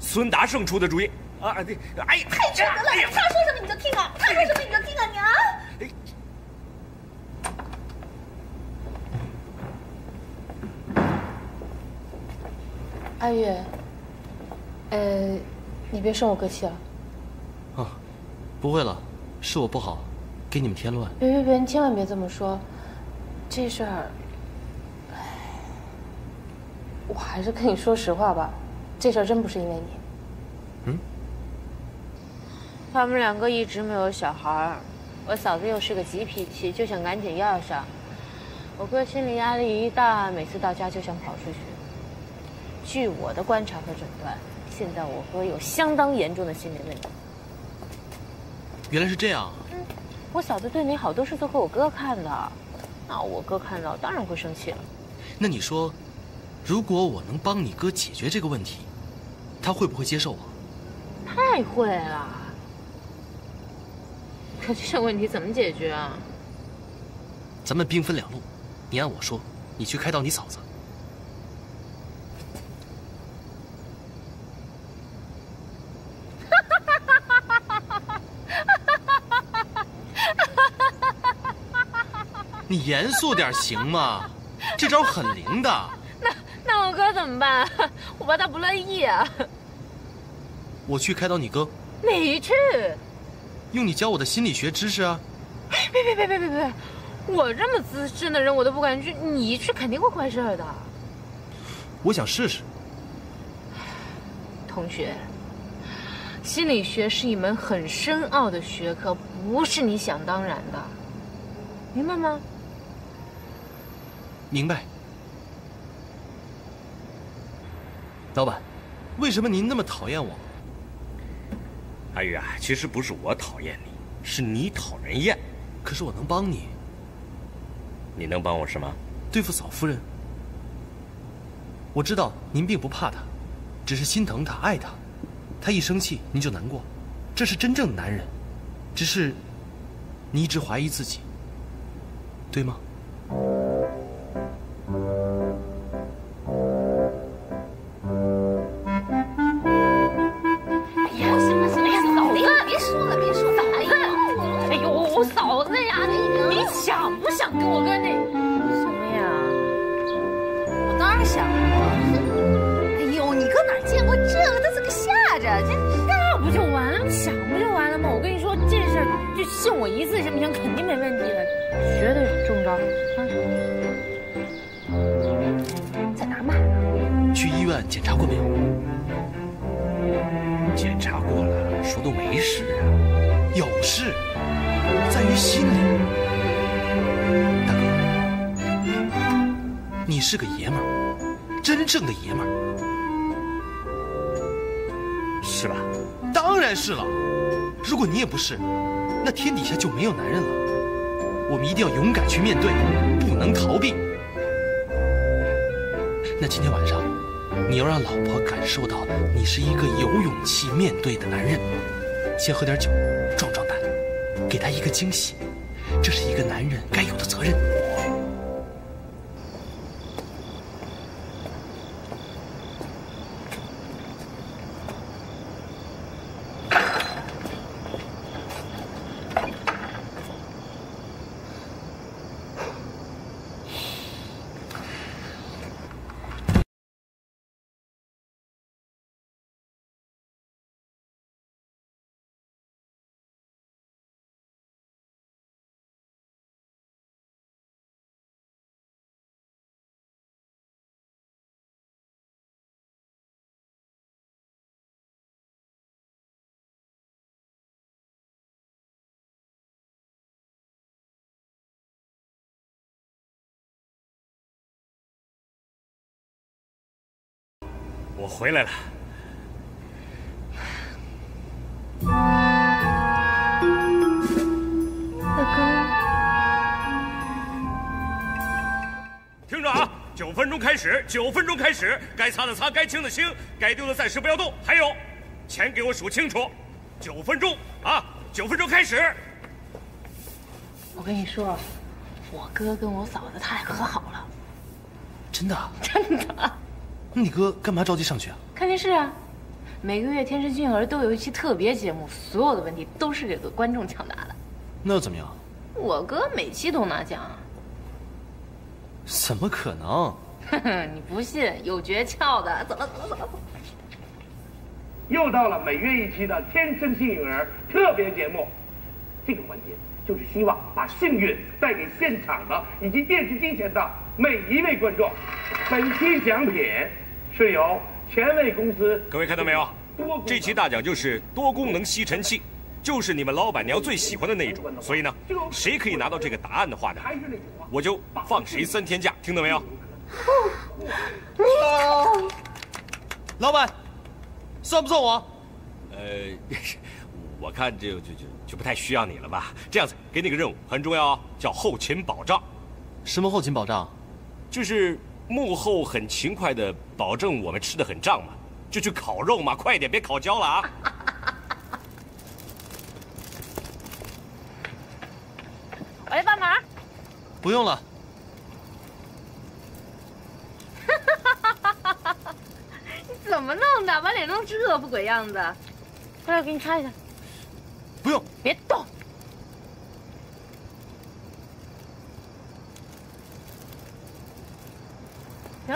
孙达胜出的主意啊！哎，太值得了！哎、他说什么你就听啊！他说什么你就听啊！你啊！阿玉，呃，你别生我哥气啊！不会了，是我不好，给你们添乱。别别别，你千万别这么说，这事儿，哎，我还是跟你说实话吧，这事儿真不是因为你。嗯？他们两个一直没有小孩，我嫂子又是个急脾气，就想赶紧要上。 我哥心理压力一大，每次到家就想跑出去。据我的观察和诊断，现在我哥有相当严重的心理问题。原来是这样。嗯，我嫂子对你好多事都给我哥看的，那我哥看到当然会生气了。那你说，如果我能帮你哥解决这个问题，他会不会接受我？太会了。可这种问题怎么解决啊？咱们兵分两路。 你按我说，你去开导你嫂子。你严肃点行吗？这招很灵的。那那我哥怎么办？我怕他不乐意啊。我去开导你哥。没去。用你教我的心理学知识啊。别别别别别别！ 我这么资深的人，我都不敢去，你一去肯定会坏事的。我想试试。同学，心理学是一门很深奥的学科，不是你想当然的，明白吗？明白。老板，为什么您那么讨厌我？阿宇啊，其实不是我讨厌你，是你讨人厌。可是我能帮你。 你能帮我什么？对付嫂夫人。我知道您并不怕她，只是心疼她、爱她。她一生气您就难过，这是真正的男人。只是，你一直怀疑自己，对吗？哎呀，行了行了，哎呀，嫂子，别说了别说了，哎呀，哎呦，我嫂子呀，你你想不想跟我跟？ 想我，哎呦，你搁哪儿见过这个？他这个吓着，这那不就完了吗？想不就完了吗？我跟你说，这事儿就信我一次行不行？肯定没问题的，绝对中招。啊，在哪儿买？去医院检查过没有？检查过了，说都没事啊。有事，在于心里。大哥，你是个爷们儿。 真正的爷们儿，是吧？当然是了。如果你也不是，那天底下就没有男人了。我们一定要勇敢去面对，不能逃避。那今天晚上，你要让老婆感受到你是一个有勇气面对的男人。先喝点酒，壮壮胆，给她一个惊喜，这是一个男人该有的责任。 我回来了。大哥，听着啊，九分钟开始，九分钟开始，该擦的擦，该清的清，该丢的暂时不要动。还有，钱给我数清楚，九分钟啊，九分钟开始。我跟你说，我哥跟我嫂子太和好了。真的？真的。 那你哥干嘛着急上去啊？看电视啊，每个月天使俊儿都有一期特别节目，所有的问题都是这个观众抢答的。那又怎么样？我哥每期都拿奖。怎么可能？哼哼，你不信？有诀窍的。走了走了走了。又到了每月一期的天生幸运儿特别节目，这个环节就是希望把幸运带给现场的以及电视机前的每一位观众。本期奖品是由全卫公司，各位看到没有？这期大奖就是多功能吸尘器，就是你们老板娘最喜欢的那一种。所以呢，谁可以拿到这个答案的话呢，我就放谁三天假，听到没有？哦、老板。 算不算我？呃，我看这就就就不太需要你了吧？这样子，给你个任务，很重要、哦，叫后勤保障。什么后勤保障？就是幕后很勤快的保证我们吃的很胀嘛，就去烤肉嘛，快点别烤焦了啊！我来帮忙。不用了。怎么弄的？把脸弄这副鬼样子！过来，我给你擦一下。不用，别动。行。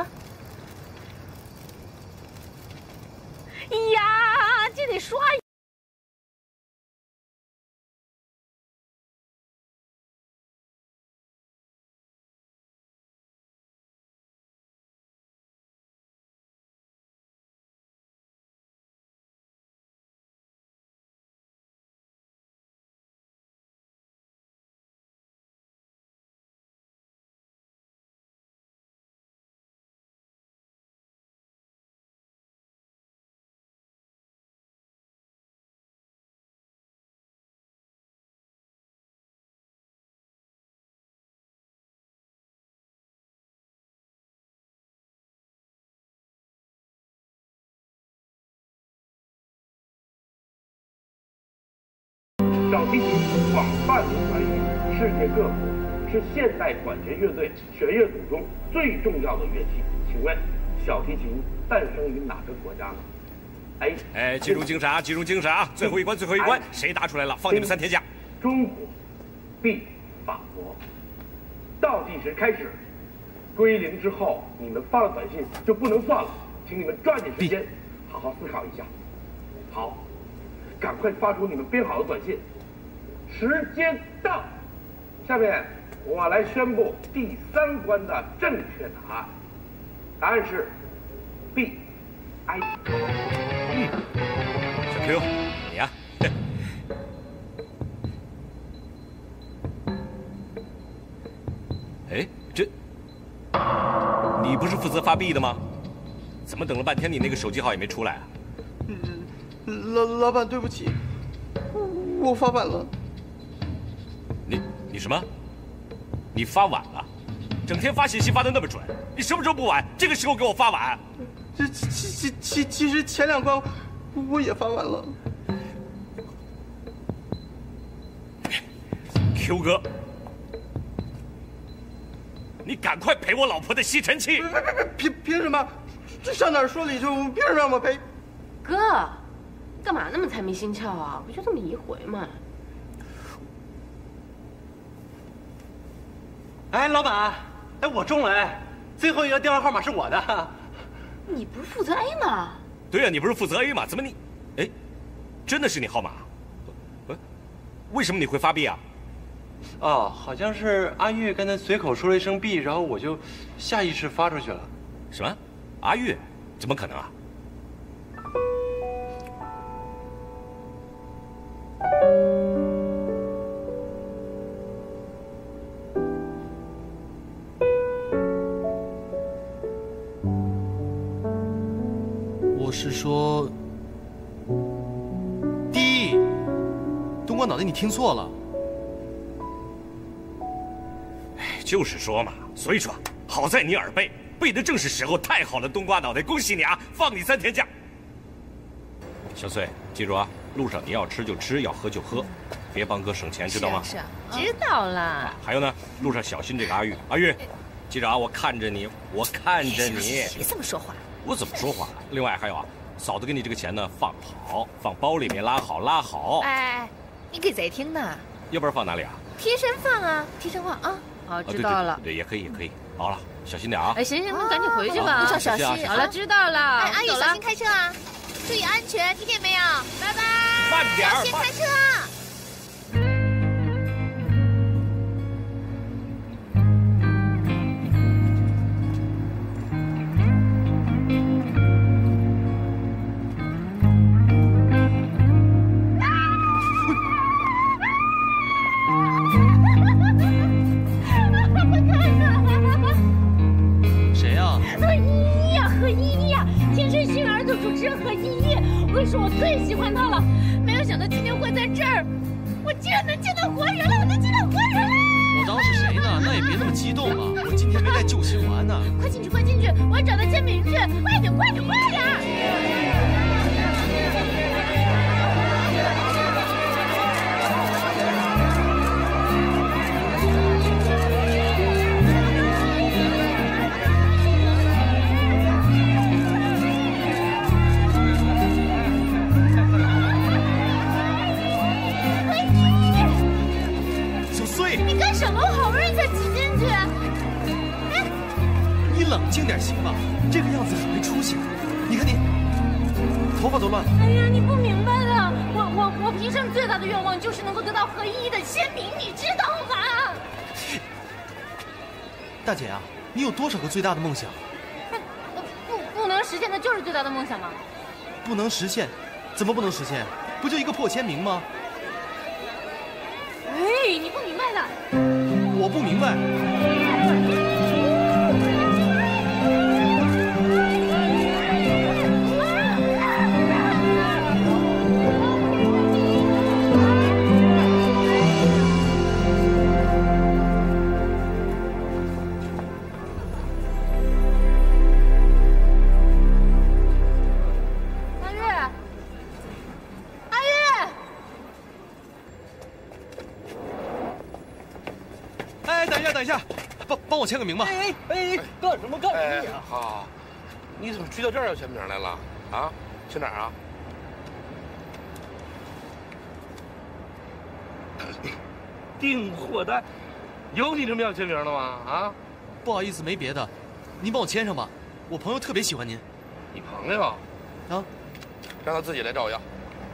哎呀，这得刷一下。 小提琴广泛流传于世界各国，是现代管弦乐队弦乐组中最重要的乐器。请问，小提琴诞生于哪个国家呢？哎哎，记住精神啊，记住精神啊！最后一关，最后一关，谁答出来了，放你们三天假。中国 B 法国，倒计时开始，归零之后你们发了短信就不能算了，请你们抓紧时间，好好思考一下。好，赶快发出你们编好的短信。 时间到，下面我来宣布第三关的正确答案，答案是 B， I。嗯，小 Q， 你呀、啊，哎，这，你不是负责发币的吗？怎么等了半天你那个手机号也没出来啊？嗯，老老板对不起，我发晚了。 你你什么？你发晚了，整天发信息发的那么准，你什么时候不晚？这个时候给我发晚？这其其其其实前两关我也发晚了。Q 哥，你赶快赔我老婆的吸尘器！别别别，凭凭什么？这上哪儿说理去？凭什么让我赔？哥，干嘛那么财迷心窍啊？不就这么一回嘛。 哎，老板，哎，我中了，哎，最后一个电话号码是我的。你不是负责 A 吗？对呀、啊，你不是负责 A 吗？怎么你，哎，真的是你号码？不，为什么你会发 B 啊？哦，好像是阿玉刚才随口说了一声 B， 然后我就下意识发出去了。什么？阿玉？怎么可能啊？是说 ，D， 东光脑袋，你听错了。哎，就是说嘛，所以说，好在你耳背，背的正是时候，太好了，冬瓜脑袋，恭喜你啊，放你三天假。小穗，记住啊，路上你要吃就吃，要喝就喝，别帮哥省钱，知道吗？是啊，是啊，知道了、啊。还有呢，路上小心这个阿玉，阿玉，记着啊，我看着你，我看着你，别这么说话。 我怎么说话？另外还有啊，嫂子给你这个钱呢，放好，放包里面，拉好，拉好。哎，你给谁听呢？要不然放哪里啊？贴身放啊，贴身放啊。哦，知道了。对，也可以，也可以。好了，小心点啊。哎，行行，那赶紧回去吧。路上小心。好了，知道了。哎，阿姨，小心开车啊。注意安全，听见没有？拜拜。慢点，小心开车。谁呀、啊？何依依呀，何依依呀，天生幸运儿童主持人何依依，我跟你说，我最喜欢她了。没有想到今天会在这儿，我竟然能见到活人了！我能见到活人了！我当是谁呢？那也别那么激动嘛，我今天没带救心丸呢。快进去，快进去，我要找到煎饼去！快点，快点，快点！ 冷静点行吗？这个样子很没出息。你看你，头发都乱了。哎呀，你不明白的，我我我平生最大的愿望就是能够得到何依依的签名，你知道吗？大姐啊，你有多少个最大的梦想？不不能实现的就是最大的梦想吗？不能实现，怎么不能实现？不就一个破签名吗？哎，你不明白的。我不明白。 帮我签个名吧！哎哎哎，干什么干什么呀？好，好，你怎么去到这儿要签名来了？啊，去哪儿啊？订货单，有你这么要签名的吗？啊，不好意思，没别的，您帮我签上吧。我朋友特别喜欢您。你朋友？啊，让他自己来找我要。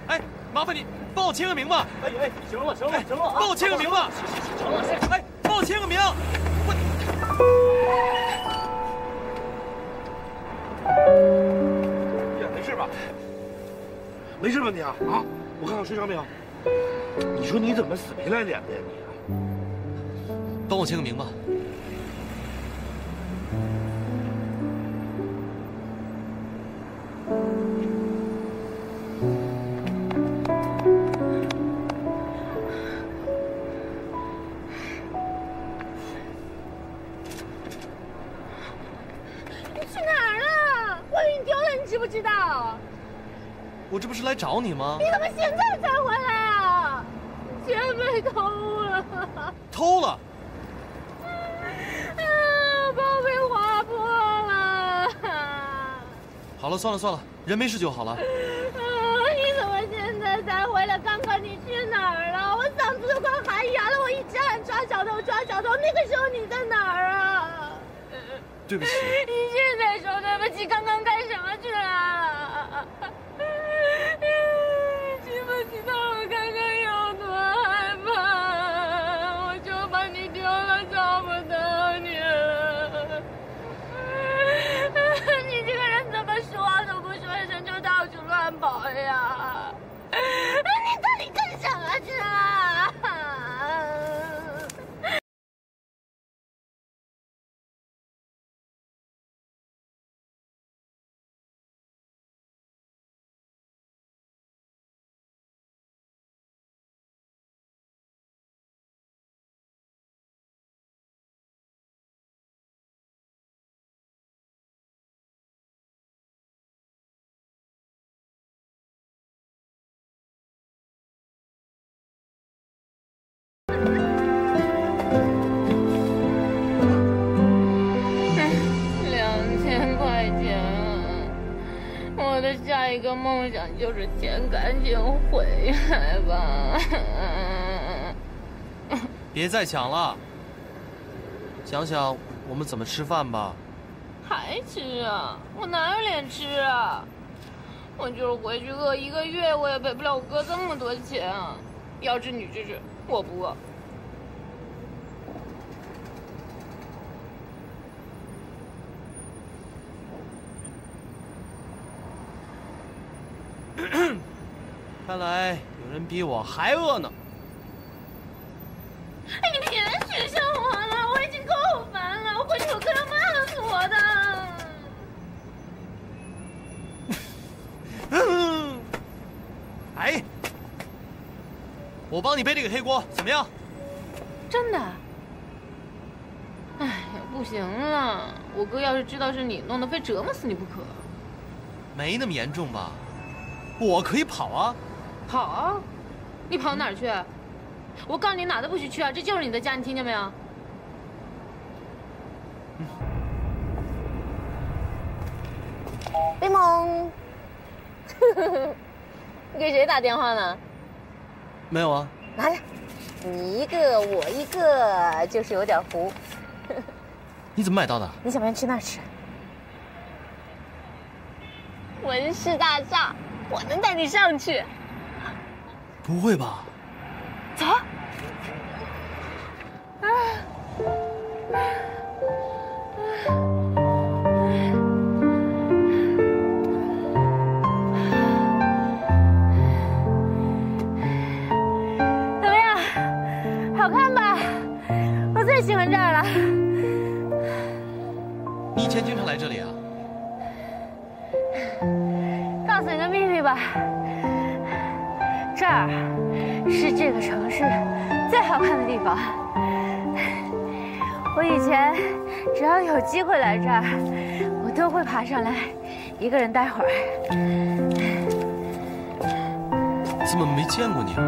哎，麻烦你帮我签个名吧。哎哎，行了行了行了，帮我签个名吧。行了，哎，帮我签个名。 呀，没事吧？没事吧你啊啊！我看看摔伤没有？你说你怎么死皮赖脸的呀你、啊？帮我签个名吧。来找你吗？你怎么现在才回来啊？钱被偷了！偷了！啊，包被划破了！好了，算了算了，人没事就好了。啊，你怎么现在才回来？刚刚你去哪儿了？我嗓子都快喊哑了，我一直喊抓小偷，抓小偷。那个时候你在哪儿啊？对不起。你现在说对不起，刚刚干什么去了？ 你知道我刚刚有多害怕，我就把你丢了，找不到你了。你这个人怎么说都不说一声就到处乱跑呀？你到底干什么去啊？ 一个梦想就是钱，赶紧回来吧！别再想了，想想我们怎么吃饭吧。还吃啊？我哪有脸吃啊？我就是回去饿一个月，我也赔不了我哥这么多钱啊。要吃你吃吃，我不饿。 看来有人比我还饿呢。哎，你别取笑我了，我已经够烦了，我回去我哥要骂死我的。嗯，哎，我帮你背这个黑锅，怎么样？真的？哎呀，不行了，我哥要是知道是你弄的，非折磨死你不可。没那么严重吧？ 我可以跑啊，跑啊！你跑哪儿去？嗯、我告诉你，哪都不许去啊！这就是你的家，你听见没有？嗯。雷蒙，你给谁打电话呢？没有啊。拿着，你一个我一个，就是有点糊。你怎么买到的？你想不想去那儿吃？文氏大厦。 我能带你上去？不会吧？走。啊！怎么样？好看吧？我最喜欢这儿了。你以前经常来这里啊？ 告诉你个秘密吧，这儿是这个城市最好看的地方。我以前只要有机会来这儿，我都会爬上来，一个人待会儿。怎么没见过你啊？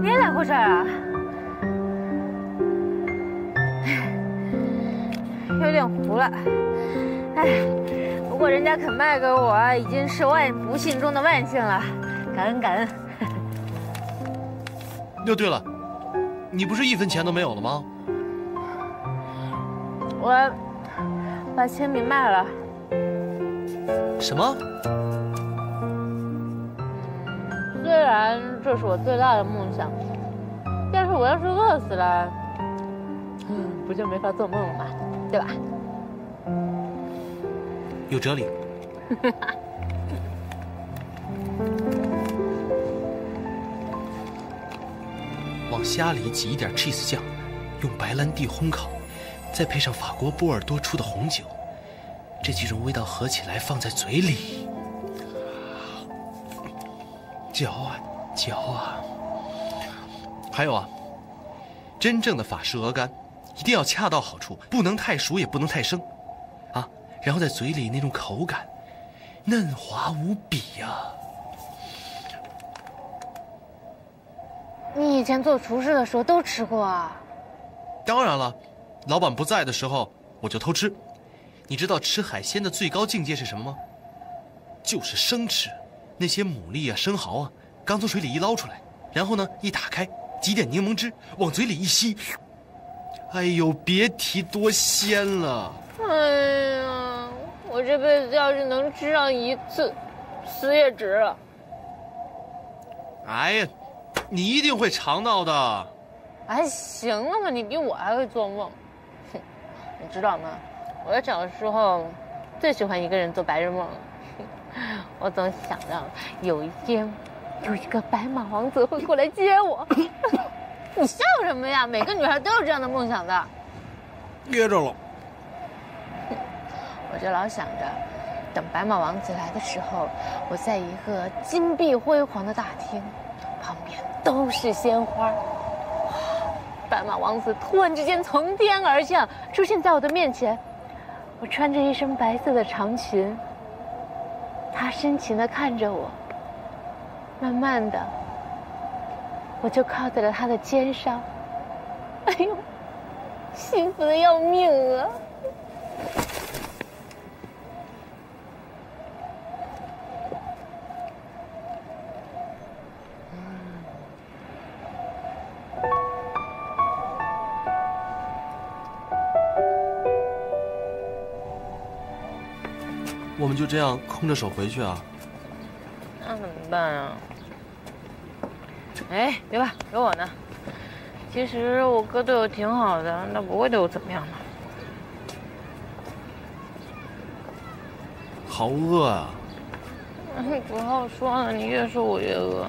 你也来过这儿啊？有点糊了，哎。 如果人家肯卖给我，已经是万不幸中的万幸了，感恩感恩。又对了，你不是一分钱都没有了吗？我把铅笔卖了。什么？虽然这是我最大的梦想，但是我要是饿死了，不就没法做梦了吗？对吧？ 有哲理。往虾里挤一点 cheese 酱，用白兰地烘烤，再配上法国波尔多出的红酒，这几种味道合起来放在嘴里，嚼啊嚼啊。还有啊，真正的法式鹅肝，一定要恰到好处，不能太熟，也不能太生。 然后在嘴里那种口感，嫩滑无比呀、啊！你以前做厨师的时候都吃过啊？当然了，老板不在的时候我就偷吃。你知道吃海鲜的最高境界是什么吗？就是生吃，那些牡蛎啊、生蚝啊，刚从水里一捞出来，然后呢一打开，挤点柠檬汁往嘴里一吸，哎呦，别提多鲜了！哎。 我这辈子要是能吃上一次，死也值了。哎呀，你一定会尝到的。哎，行了嘛，你比我还会做梦。哼，你知道吗？我小的时候最喜欢一个人做白日梦了。我总想到有一天有一个白马王子会过来接我。你笑什么呀？每个女孩都有这样的梦想的。噎着了。 我就老想着，等白马王子来的时候，我在一个金碧辉煌的大厅，旁边都是鲜花。哇！白马王子突然之间从天而降，出现在我的面前。我穿着一身白色的长裙，他深情地看着我。慢慢的，我就靠在了他的肩上。哎呦，幸福的要命啊！ 我我们就这样空着手回去啊？那怎么办啊？哎，别怕，有我呢。其实我哥对我挺好的，那不会对我怎么样的。好饿啊！不好说了，你越说我越饿。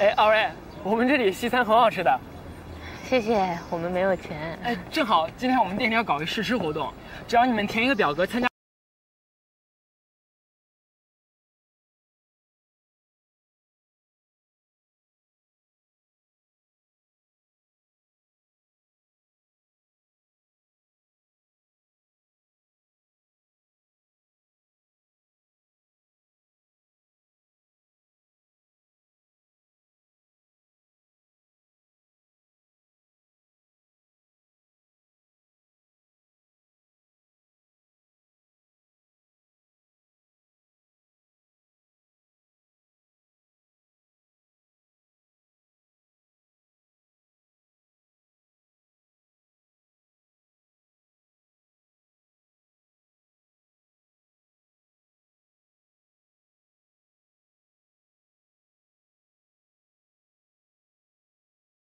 哎，奥瑞，我们这里西餐很好吃的。 谢谢，我们没有钱。哎，正好今天我们店里要搞一试吃活动，只要你们填一个表格参加。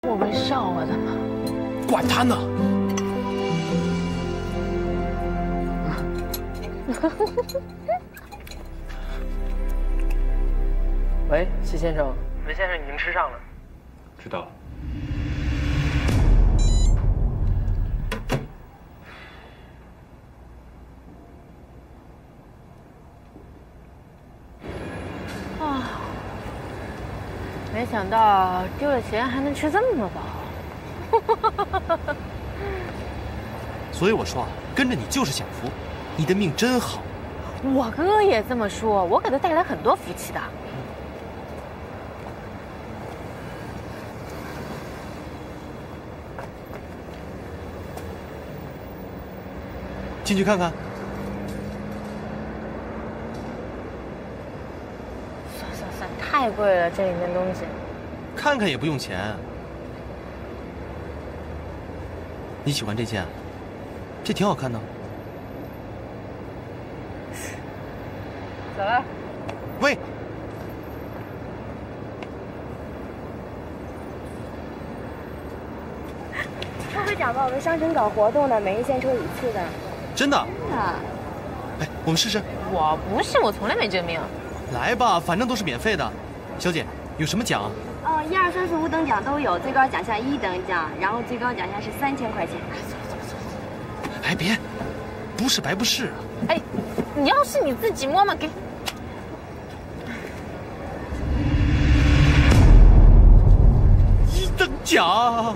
我没上啊，他们！管他呢！喂，谢先生，文先生，你们吃上了？知道了。啊。 没想到丢了钱还能吃这么饱，所以我说啊，跟着你就是享福，你的命真好。我哥也这么说，我给他带来很多福气的。进去看看。 太贵了，这里面东西。看看也不用钱。你喜欢这件？这挺好看的。走了。喂。副会长吧，我们商城搞活动呢，每日限抽一次的。真的？真的。哎，我们试试。我不是，我从来没这命。 来吧，反正都是免费的。小姐，有什么奖？哦，一二三四五等奖都有，最高奖项一等奖，然后最高奖项是三千块钱。走走走走。哎，别，不是白不是啊。哎，你要是你自己摸摸给。一等奖。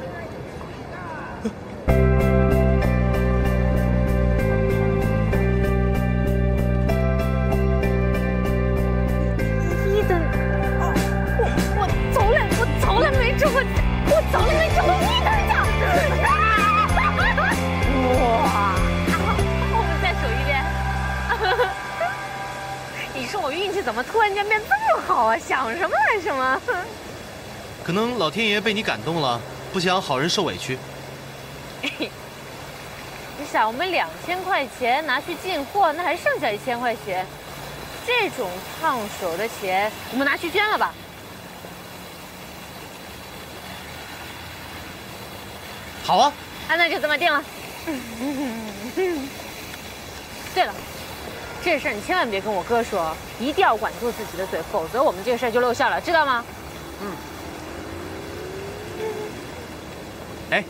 怎么突然间变这么好啊？想什么来什么？可能老天爷被你感动了，不想好人受委屈。你想，我们两千块钱拿去进货，那还剩下一千块钱，这种烫手的钱，我们拿去捐了吧？好啊，啊，那就这么定了。对了。 这事儿你千万别跟我哥说，一定要管住自己的嘴，否则我们这个事儿就露馅了，知道吗？嗯。哎，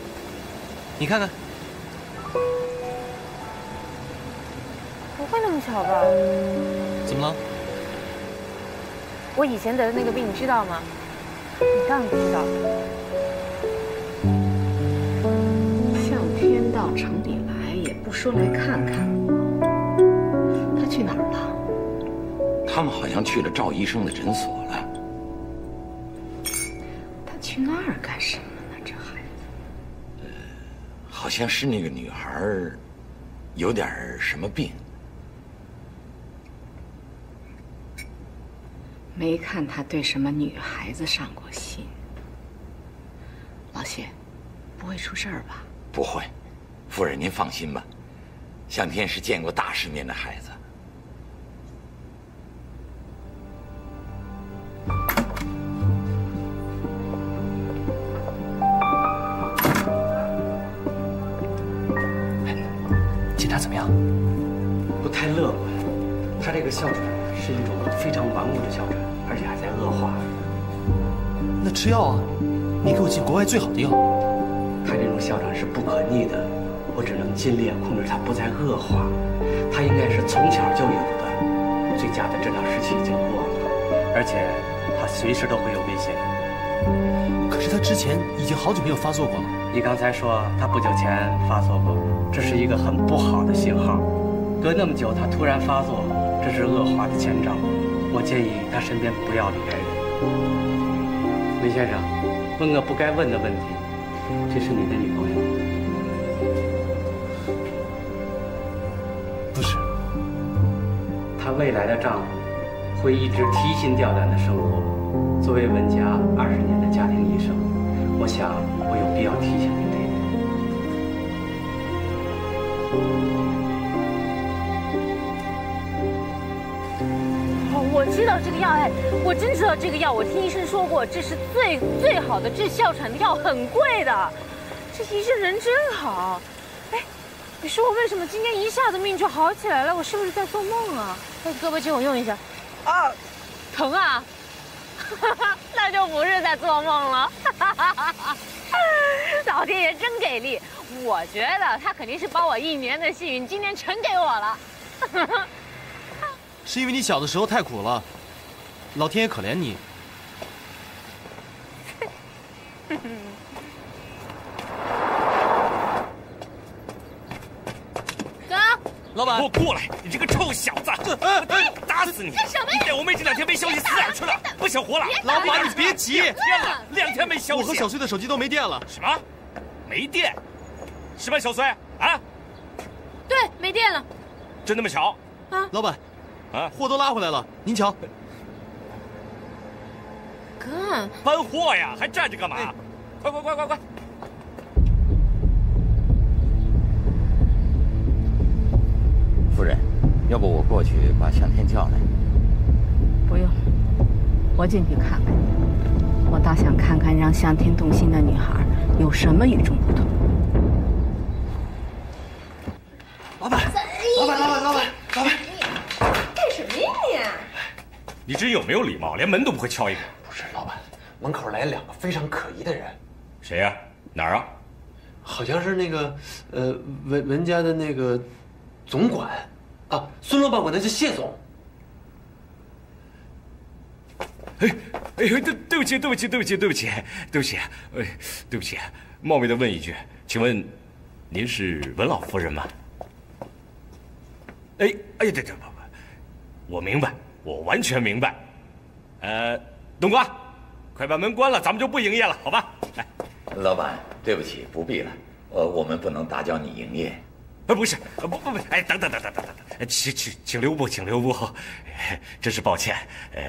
你看看，不会那么巧吧？怎么了？我以前得的那个病，你知道吗？你当然不知道。向天道城里来，也不说来看看。 去哪儿了？他们好像去了赵医生的诊所了。他去那儿干什么呢？这孩子……呃，好像是那个女孩有点什么病。没看他对什么女孩子上过心。老谢，不会出事儿吧？不会，夫人您放心吧。向天是见过大世面的孩子。样，不太乐观。它这个哮喘是一种非常顽固的哮喘，而且还在恶化。那吃药啊，你给我进国外最好的药。它这种哮喘是不可逆的，我只能尽力控制它不再恶化。它应该是从小就有的，最佳的治疗时期已经过了，而且它随时都会有危险。可是它之前已经好久没有发作过了。 你刚才说他不久前发作过，这是一个很不好的信号。隔那么久他突然发作，这是恶化的前兆。我建议他身边不要离开人。林先生，问个不该问的问题，这是你的女朋友吗？不是。她未来的丈夫会一直提心吊胆的生活。作为文家二十年的家庭医生，我想。 我有必要提醒您这一点。哦，我知道这个药，哎，我真知道这个药。我听医生说过，这是最最好的治哮喘的药，很贵的。这医生人真好。哎，你说我为什么今天一下子命就好起来了？我是不是在做梦啊？哎，胳膊借我用一下。啊，疼啊！那就不是在做梦了。老天爷真给力，我觉得他肯定是把我一年的幸运今天全给我了。是因为你小的时候太苦了，老天爷可怜你。哥，老板，给我过来！你这个臭小子，打死你！干什么呀？你我妹这两天没消息，死哪去了？不想活了！老板，你别急，两天没消息，我和小崔的手机都没电了。什么？ 没电，是吧，小崔啊？对，没电了。真那么巧？啊，老板，啊，货都拉回来了，您瞧。哥，搬货呀，还站着干嘛？哎、快快快快快！夫人，要不我过去把向天叫来？不用，我进去看看。我倒想看看让向天动心的女孩。 有什么与众不同？老板，老板，老板，老板，老板，干什么呀你？你这有没有礼貌？连门都不会敲一个。不是，老板，门口来两个非常可疑的人。谁呀？哪儿啊？好像是那个，呃，文文家的那个总管，啊，孙老板管他叫谢总。哎。 哎呦，对对不起，对不起，对不起，对不起，对不起，哎，对不起，冒昧的问一句，请问您是文老夫人吗？哎，哎呀，对对，我明白，我完全明白。呃，冬瓜，快把门关了，咱们就不营业了，好吧？来，老板，对不起，不必了，呃，我们不能打搅你营业。哎，不是，不不不，哎，等等等等等等，请请请留步，请留步，真是抱歉，呃。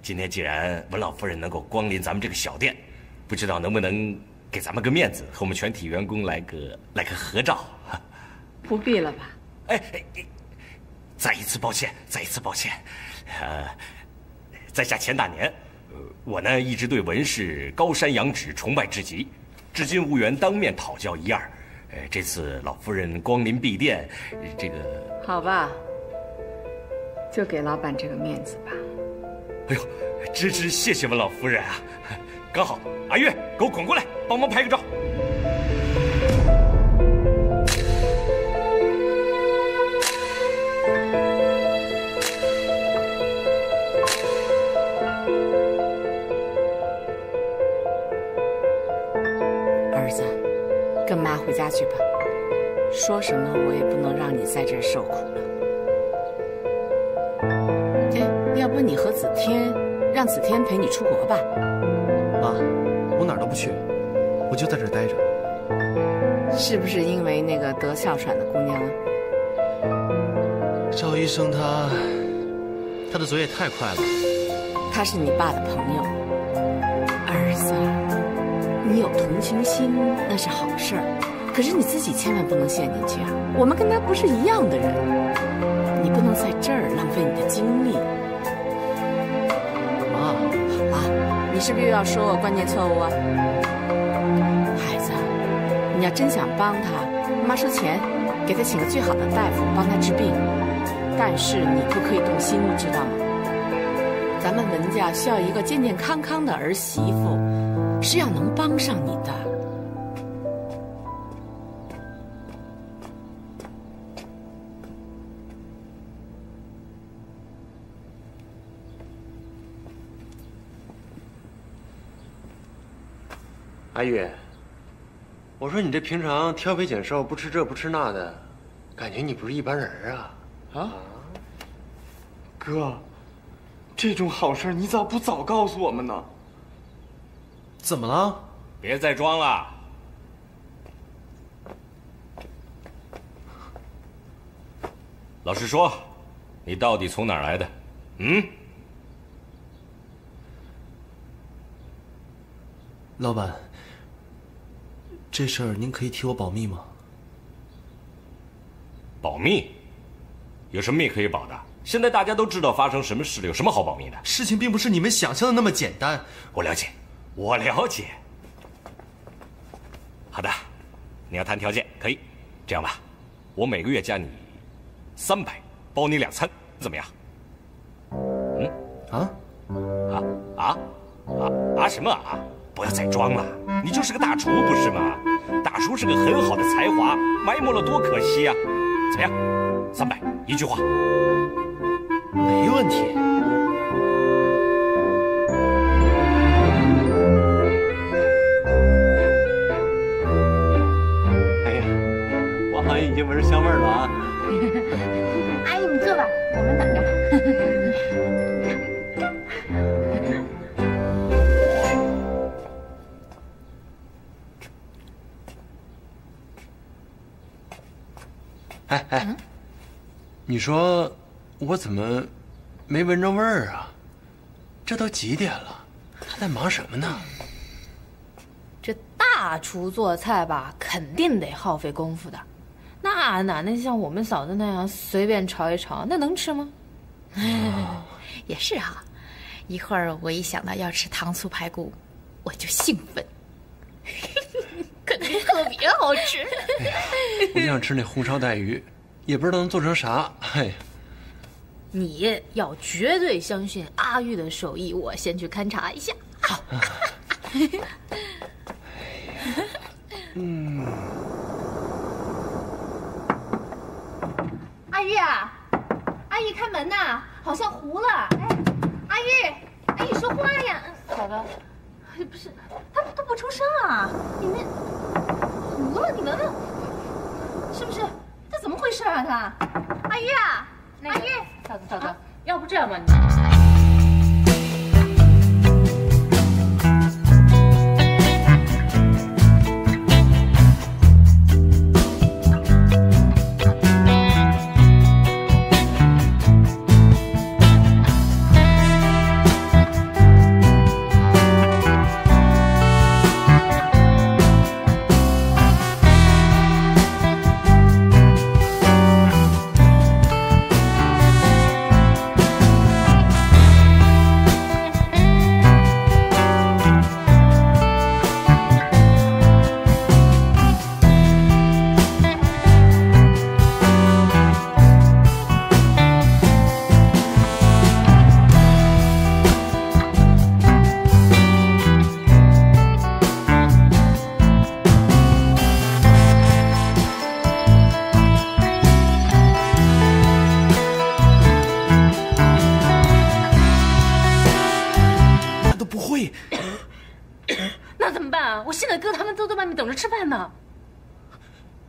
今天既然文老夫人能够光临咱们这个小店，不知道能不能给咱们个面子，和我们全体员工来个来个合照？不必了吧？哎哎，再一次抱歉，再一次抱歉。呃，在下钱大年，我呢一直对文氏高山仰止，崇拜至极，至今无缘当面讨教一二。呃，这次老夫人光临敝店，这个好吧，就给老板这个面子吧。 哎呦，真是谢谢文老夫人啊！刚好，阿月给我滚过来，帮忙拍个照。儿子，跟妈回家去吧。说什么我也不能让你在这儿受苦了。 要不你和子天，让子天陪你出国吧。妈，我哪儿都不去，我就在这儿待着。是不是因为那个得哮喘的姑娘？赵医生他，他的嘴也太快了。他是你爸的朋友，儿子，你有同情心那是好事儿，可是你自己千万不能陷进去啊！我们跟他不是一样的人，你不能在这儿浪费你的精力。 你是不是又要说我观念错误啊，孩子？你要真想帮他，妈收钱，给他请了最好的大夫帮他治病。但是你不可以动心，你知道吗？咱们文家需要一个健健康康的儿媳妇，是要能帮上你的。阿玉，我说你这平常挑肥拣瘦，不吃这不吃那的，感觉你不是一般人啊！啊，哥，这种好事你咋不早告诉我们呢？怎么了？别再装了！老实说，你到底从哪儿来的？嗯？老板。 这事儿您可以替我保密吗？保密？有什么密可以保的？现在大家都知道发生什么事了，有什么好保密的？事情并不是你们想象的那么简单。我了解，我了解。好的，你要谈条件可以。这样吧，我每个月加你三百，包你两餐，怎么样？嗯？啊？啊啊啊啊什么啊？ 不要再装了，你就是个大厨，不是吗？大厨是个很好的才华，埋没了多可惜呀！怎么样？三百，一句话，没问题。哎呀，我好像已经闻着香味了啊！阿姨，你坐吧，我们等着。哎哎，嗯、你说我怎么没闻着味儿啊？这都几点了，他在忙什么呢？这大厨做菜吧，肯定得耗费功夫的。那哪能像我们嫂子那样随便炒一炒，那能吃吗？啊、也是哈、啊，一会儿我一想到要吃糖醋排骨，我就兴奋。肯定特别好吃。哎呀，我就想吃那红烧带鱼，也不知道能做成啥。哎呀，你要绝对相信阿玉的手艺，我先去勘察一下。好、啊。嗯。阿玉啊，阿玉开门呐，好像糊了。哎，阿玉，阿玉说话呀。嫂子。 不是，他他不出声啊！你们糊了，你闻闻，是不是？这怎么回事啊？他，阿玉啊，那个、阿玉，嫂子嫂子，啊、要不这样吧，你。呢？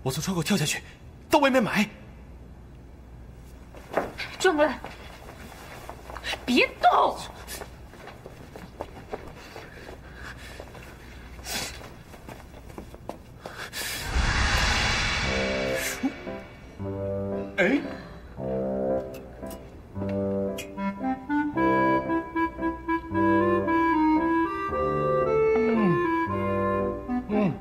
我从窗口跳下去，到外面买。转过来，别动！哎，嗯，嗯。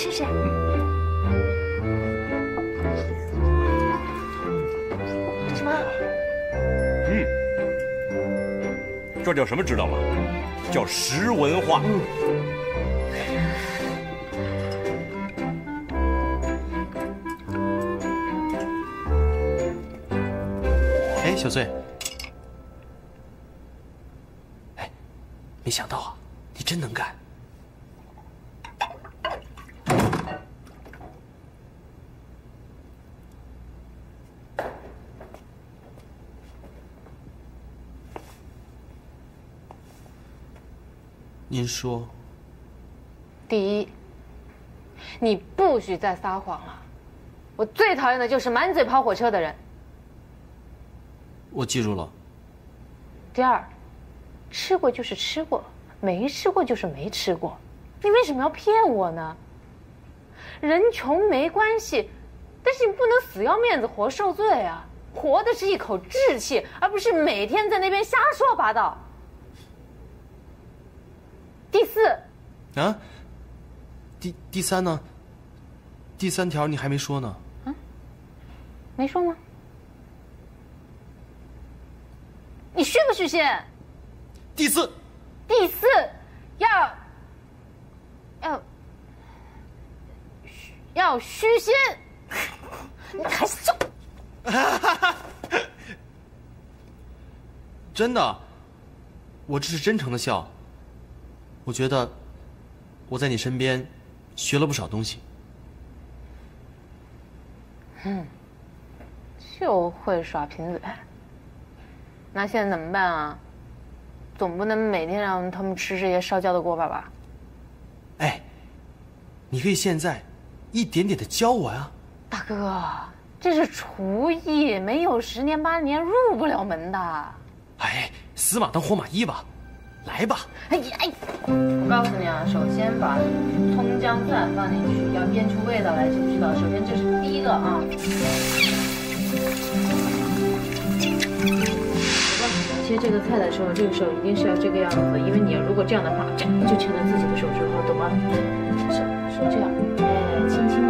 试试，什么？嗯，这叫什么知道吗？叫食文化。哎，小醉，哎，没想到啊，你真能干。 您说，第一，你不许再撒谎了。我最讨厌的就是满嘴跑火车的人。我记住了。第二，吃过就是吃过，没吃过就是没吃过。你为什么要骗我呢？人穷没关系，但是你不能死要面子活受罪啊！活的是一口志气，而不是每天在那边瞎说八道。 第四，啊，第第三呢？第三条你还没说呢。嗯，没说吗？你虚不虚心？第四，第四，要要要虚心。你还笑？真的，我这是真诚的笑。 我觉得我在你身边学了不少东西。嗯，就会耍贫嘴。那现在怎么办啊？总不能每天让他们吃这些烧焦的锅巴吧？哎，你可以现在一点点的教我呀。大哥，这是厨艺，没有十年八年入不了门的。哎，死马当活马医吧。 来吧！哎呀，哎！我告诉你啊，首先把葱姜蒜放进去，要煸出味道来，知不知道？首先这是第一个啊。其实这个菜的时候，这个时候一定是要这个样子，因为你如果这样的话，就成了自己的手指头，懂吗？手手这样，哎，轻轻。